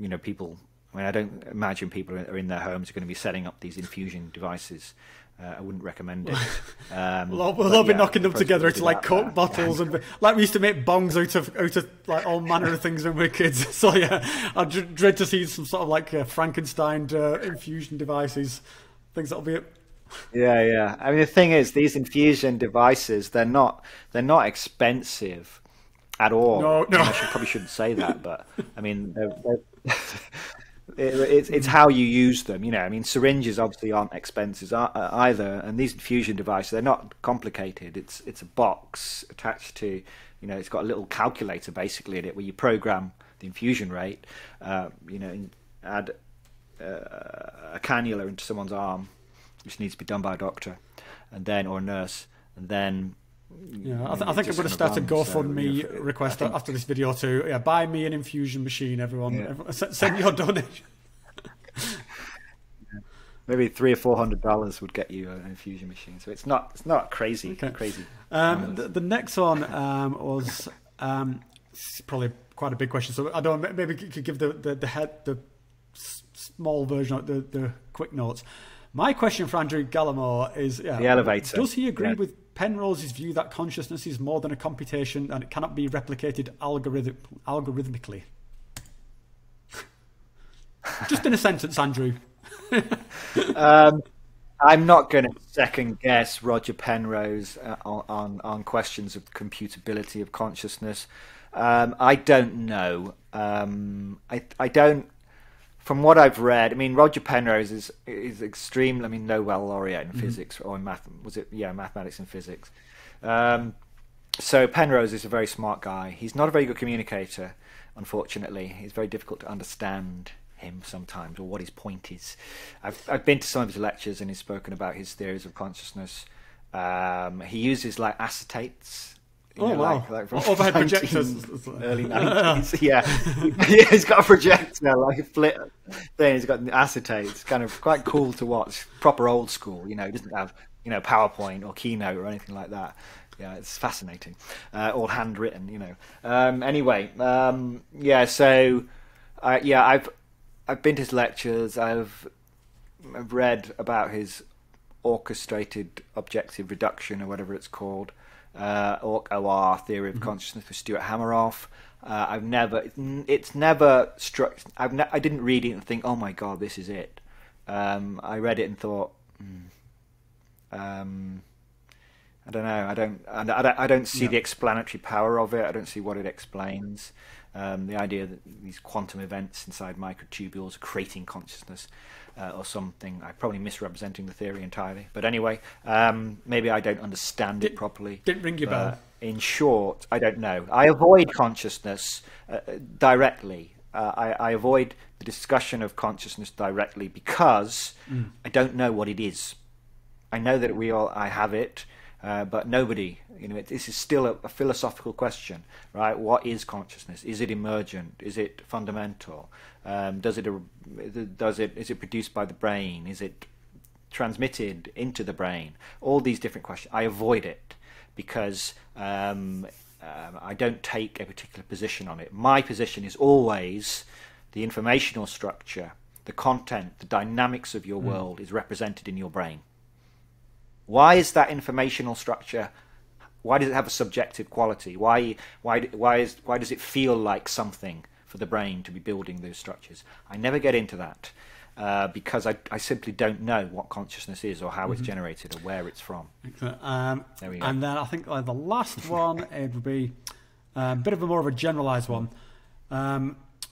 You know, people, I mean, I don't imagine people are in their homes are going to be setting up these infusion devices. I wouldn't recommend it. We'll be knocking them together to like Coke bottles and like we used to make bongs out of like all manner of things when we were kids. So yeah, I dread to see some sort of like Frankenstein infusion devices. thinks that'll be it. Yeah, yeah. I mean, the thing is, these infusion devices, they're not expensive at all. No, no. I probably shouldn't say that, but I mean, it's how you use them, you know. I mean, syringes obviously aren't expensive either, and these infusion devices, they're not complicated. It's a box attached to, you know, it's got a little calculator basically in it where you program the infusion rate, you know, and add a cannula into someone's arm, which needs to be done by a doctor, and then or a nurse, and then. Yeah, I think I'm going to start a GoFundMe request after this video too. Yeah, buy me an infusion machine, everyone. Yeah. Everyone send your donation. Maybe $300 or $400 would get you an infusion machine. So it's not crazy. Okay. Crazy. The next one was probably quite a big question. So I don't. Maybe you could give the small version of the quick notes. My question for Andrew Gallimore is: yeah, the elevator. Does he agree with Penrose's view that consciousness is more than a computation and it cannot be replicated algorithmically? Just in a sentence, Andrew. I'm not going to second guess Roger Penrose on questions of computability of consciousness. I don't know. I don't. From what I've read, I mean, Roger Penrose is extremely, I mean, Nobel laureate in physics or in math, was it? Yeah, mathematics and physics. So Penrose is a very smart guy. He's not a very good communicator, unfortunately. It's very difficult to understand him sometimes or what his point is. I've been to some of his lectures and he's spoken about his theories of consciousness. He uses like acetates. You know, wow. Like from overhead projectors, early 90s. Yeah, he's got a projector, like a flip thing. He's got acetate. It's kind of quite cool to watch. Proper old school, you know. He doesn't have, you know, PowerPoint or Keynote or anything like that. Yeah, it's fascinating. All handwritten, you know. Anyway, yeah. So, yeah, I've been to his lectures. I've read about his orchestrated objective reduction or whatever it's called. OR theory of consciousness for Stuart Hameroff. I didn't read it and think, oh my god, this is it. I read it and thought, I don't know. I don't see the explanatory power of it. I don't see what it explains. The idea that these quantum events inside microtubules are creating consciousness or something. I'm probably misrepresenting the theory entirely. But anyway, maybe I don't understand it properly. Didn't ring your bell. In short, I don't know. I avoid consciousness directly. I avoid the discussion of consciousness directly because I don't know what it is. I know that I have it. But nobody, you know, this is still a philosophical question, right? What is consciousness? Is it emergent? Is it fundamental? Is it produced by the brain? Is it transmitted into the brain? All these different questions. I avoid it because I don't take a particular position on it. My position is always the informational structure, the content, the dynamics of your world is represented in your brain. Why is that informational structure? Why does it have a subjective quality? Why does it feel like something for the brain to be building those structures? I never get into that because I simply don't know what consciousness is or how it's generated or where it's from. Excellent. There we go. And then I think the last one it would be a bit of a more of a generalized one.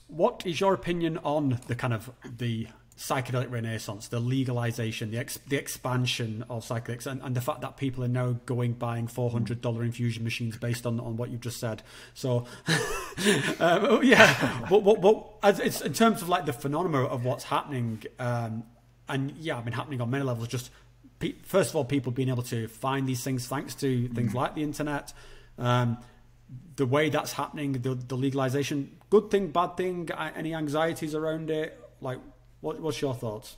What is your opinion on the kind of the psychedelic renaissance, the legalization, the expansion of psychedelics, and the fact that people are now buying $400 infusion machines based on what you've just said? So yeah, but it's in terms of like the phenomena of what's happening, and yeah, I mean, happening on many levels. Just first of all, people being able to find these things thanks to things like the internet, the way that's happening, the legalization, good thing, bad thing, any anxieties around it, like. What's your thoughts?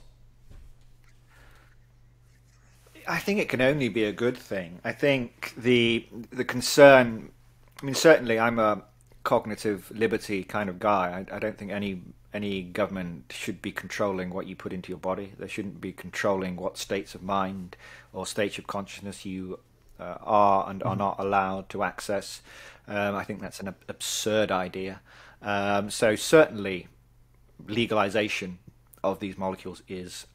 I think it can only be a good thing. I think the concern, I mean, certainly I'm a cognitive liberty kind of guy. I don't think any government should be controlling what you put into your body. They shouldn't be controlling what states of mind or states of consciousness you are and are not allowed to access. I think that's an absurd idea. So certainly legalization of these molecules is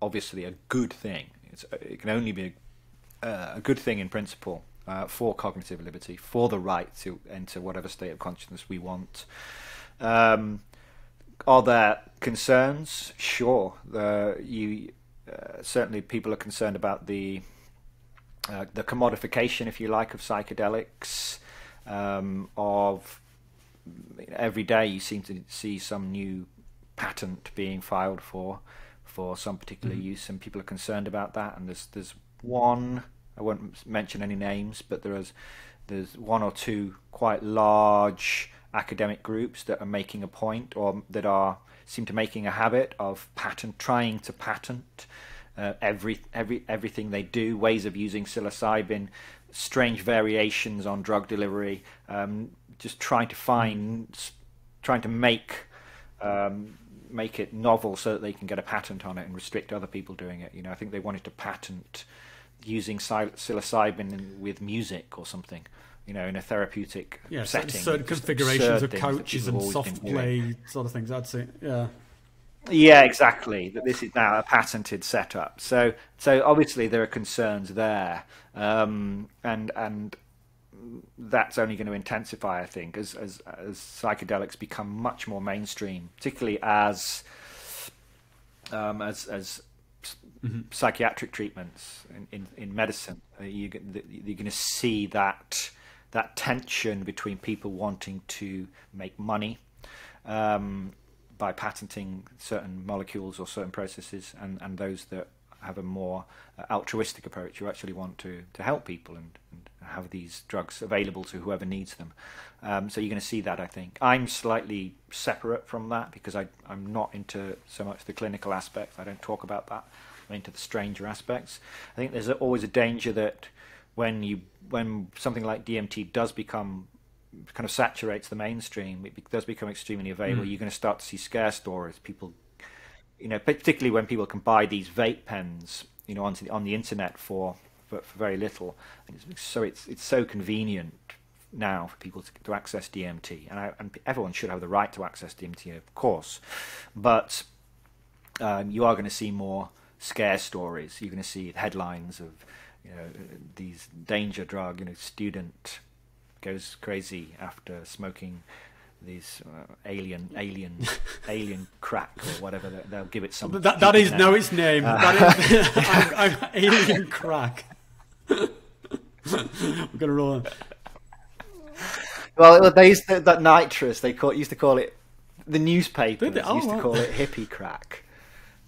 obviously a good thing. It can only be a good thing in principle for cognitive liberty, for the right to enter whatever state of consciousness we want. Are there concerns? Sure. Certainly people are concerned about the commodification, if you like, of psychedelics. Every day you seem to see some new patent being filed for some particular use, and people are concerned about that. And there's one, I won't mention any names, but there's one or two quite large academic groups that are making a point, or that seem to making a habit of trying to patent everything they do, ways of using psilocybin, strange variations on drug delivery, just trying to make it novel so that they can get a patent on it and restrict other people doing it. You know, I think they wanted to patent using psilocybin with music or something, you know, in a therapeutic setting. Certain configurations of coaches and soft play sort of things, I'd say. Yeah. Yeah, exactly. That this is now a patented setup. So obviously there are concerns there, and that's only going to intensify, I think, as psychedelics become much more mainstream, particularly as psychiatric treatments in medicine. You're going to see that tension between people wanting to make money by patenting certain molecules or certain processes, and those that have a more altruistic approach, who actually want to help people and have these drugs available to whoever needs them. So you're going to see that, I think. I'm slightly separate from that because I'm not into so much the clinical aspects. I don't talk about that. I'm into the stranger aspects. I think there's always a danger that when something like DMT does become kind of saturates the mainstream, it does become extremely available. You're going to start to see scare stories. People, you know, particularly when people can buy these vape pens, you know, on the internet for very little, and it's so convenient now for people to access DMT, and everyone should have the right to access DMT, of course, but you are going to see more scare stories. You're going to see headlines of, you know, these danger drug, you know, student goes crazy after smoking these alien crack or whatever. They'll give it some. That is no its name. That is I'm alien crack. We're gonna roll. Well, they used that nitrous. They used to call it. The newspapers used to call it hippie crack,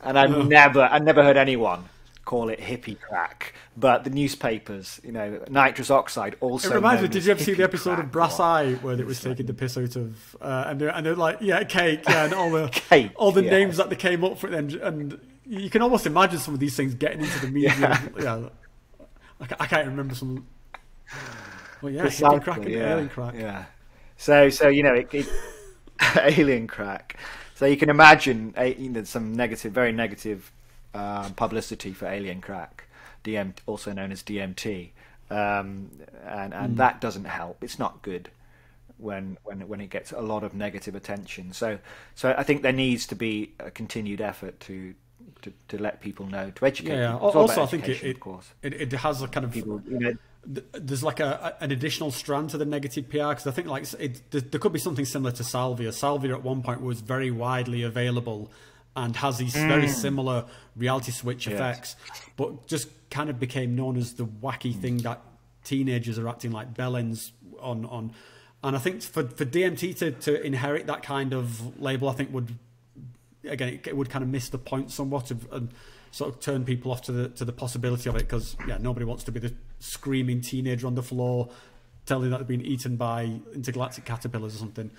and I never heard anyone call it hippie crack, but the newspapers, you know, nitrous oxide also. It reminds me, did you ever see the episode of Brass Eye where it was taking the piss out of and they're like, yeah, cake, yeah, and all the cake, all the names that they came up for, and you can almost imagine some of these things getting into the media. I can't remember some. Well, yeah, hippie crack and alien crack. Yeah. So you know, it alien crack. So you can imagine, you know, some negative, very negative publicity for alien crack, also known as DMT, and that doesn't help. It's not good when it gets a lot of negative attention. So I think there needs to be a continued effort to let people know, to educate. Yeah, people. Also I think it has a kind of people, you know, there's like an additional strand to the negative PR, because I think like there could be something similar to salvia. Salvia at one point was very widely available and has these very similar reality switch effects, but just kind of became known as the wacky thing that teenagers are acting like bellends on. And I think for DMT to inherit that kind of label, I think would, again, it would kind of miss the point somewhat and sort of turn people off to the possibility of it, because nobody wants to be the screaming teenager on the floor telling that they've been eaten by intergalactic caterpillars or something.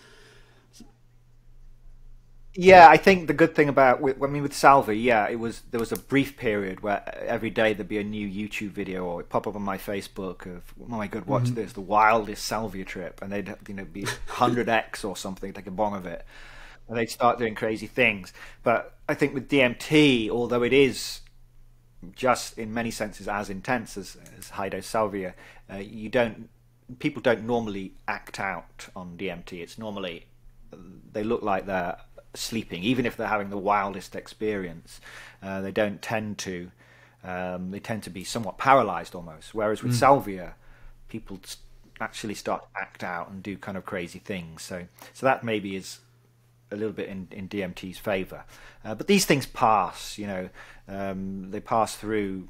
Yeah, I think the good thing about, I mean, with salvia, there was a brief period where every day there'd be a new YouTube video, or it'd pop up on my Facebook of, oh my God, watch this, the wildest salvia trip, and they'd, you know, be 100x or something, take a bong of it, and they'd start doing crazy things. But I think with DMT, although it is just in many senses as intense as high dose salvia, people don't normally act out on DMT. It's normally, they look like they're sleeping, even if they're having the wildest experience. They don't tend to. They tend to be somewhat paralyzed almost. Whereas with salvia, people actually start to act out and do kind of crazy things. So that maybe is a little bit in DMT's favor. But these things pass, you know, they pass through,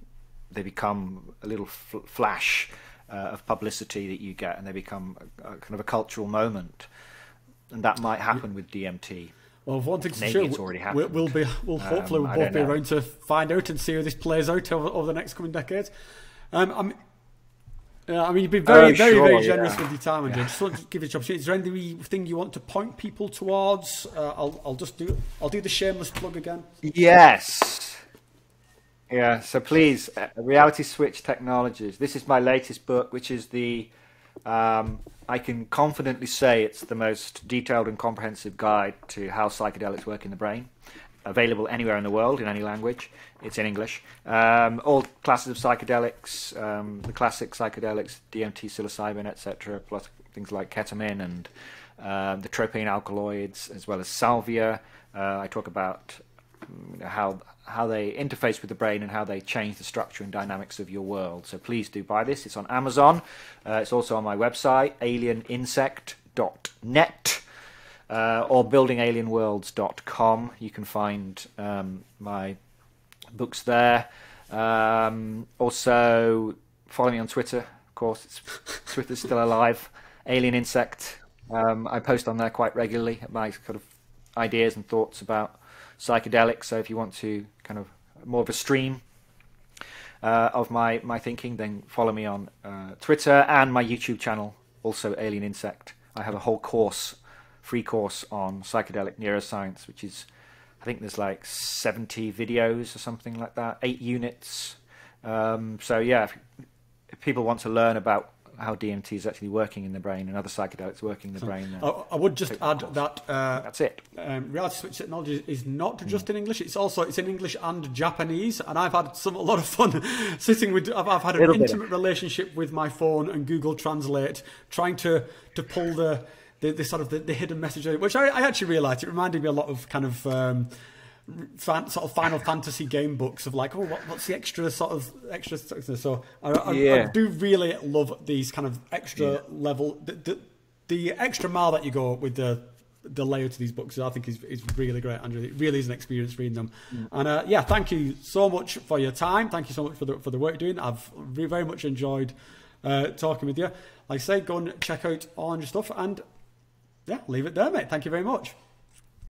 they become a little flash of publicity that you get, and they become a kind of a cultural moment. And that might happen with DMT. Well, one thing's sure, it's already happened. We'll hopefully both be around to find out and see how this plays out over the next coming decades. I mean, you've been very generous with your time, Andrew. Just want to give you the opportunity. Is there anything you want to point people towards? I'll do the shameless plug again. Yes. Yeah. So please, Reality Switch Technologies. This is my latest book, which is the. I can confidently say it's the most detailed and comprehensive guide to how psychedelics work in the brain, available anywhere in the world in any language. It's in English. All classes of psychedelics, the classic psychedelics, DMT, psilocybin, etc., plus things like ketamine and the tropane alkaloids, as well as salvia. I talk about how they interface with the brain and how they change the structure and dynamics of your world. So please do buy this. It's on Amazon. It's also on my website, alieninsect.net or buildingalienworlds.com. You can find my books there. Also, follow me on Twitter. Of course, Twitter's still alive. Alien Insect. I post on there quite regularly my kind of ideas and thoughts about psychedelics. So if you want to kind of more of a stream of my thinking, then follow me on Twitter and my YouTube channel, also Alien Insect. I have a whole course, free course on psychedelic neuroscience, which is, I think there's like 70 videos or something like that, 8 units. So yeah, if people want to learn about how DMT is actually working in the brain and other psychedelics working in the brain. I would just add that that's it. Reality Switch Technology is not just in English; it's in English and Japanese. And I've had a lot of fun sitting with. I've had an intimate relationship with my phone and Google Translate, trying to pull the hidden message out, which I actually realised it reminded me a lot of kind of. Sort of Final Fantasy game books of like, oh, what's the extra? So I do really love these kind of extra level, the extra mile that you go with the layout of these books. I think is really great, Andrew. It really is an experience reading them. And yeah, thank you so much for your time. Thank you so much for the work you're doing. I've very much enjoyed talking with you. Like I say, go and check out all your stuff, and yeah, leave it there, mate. Thank you very much.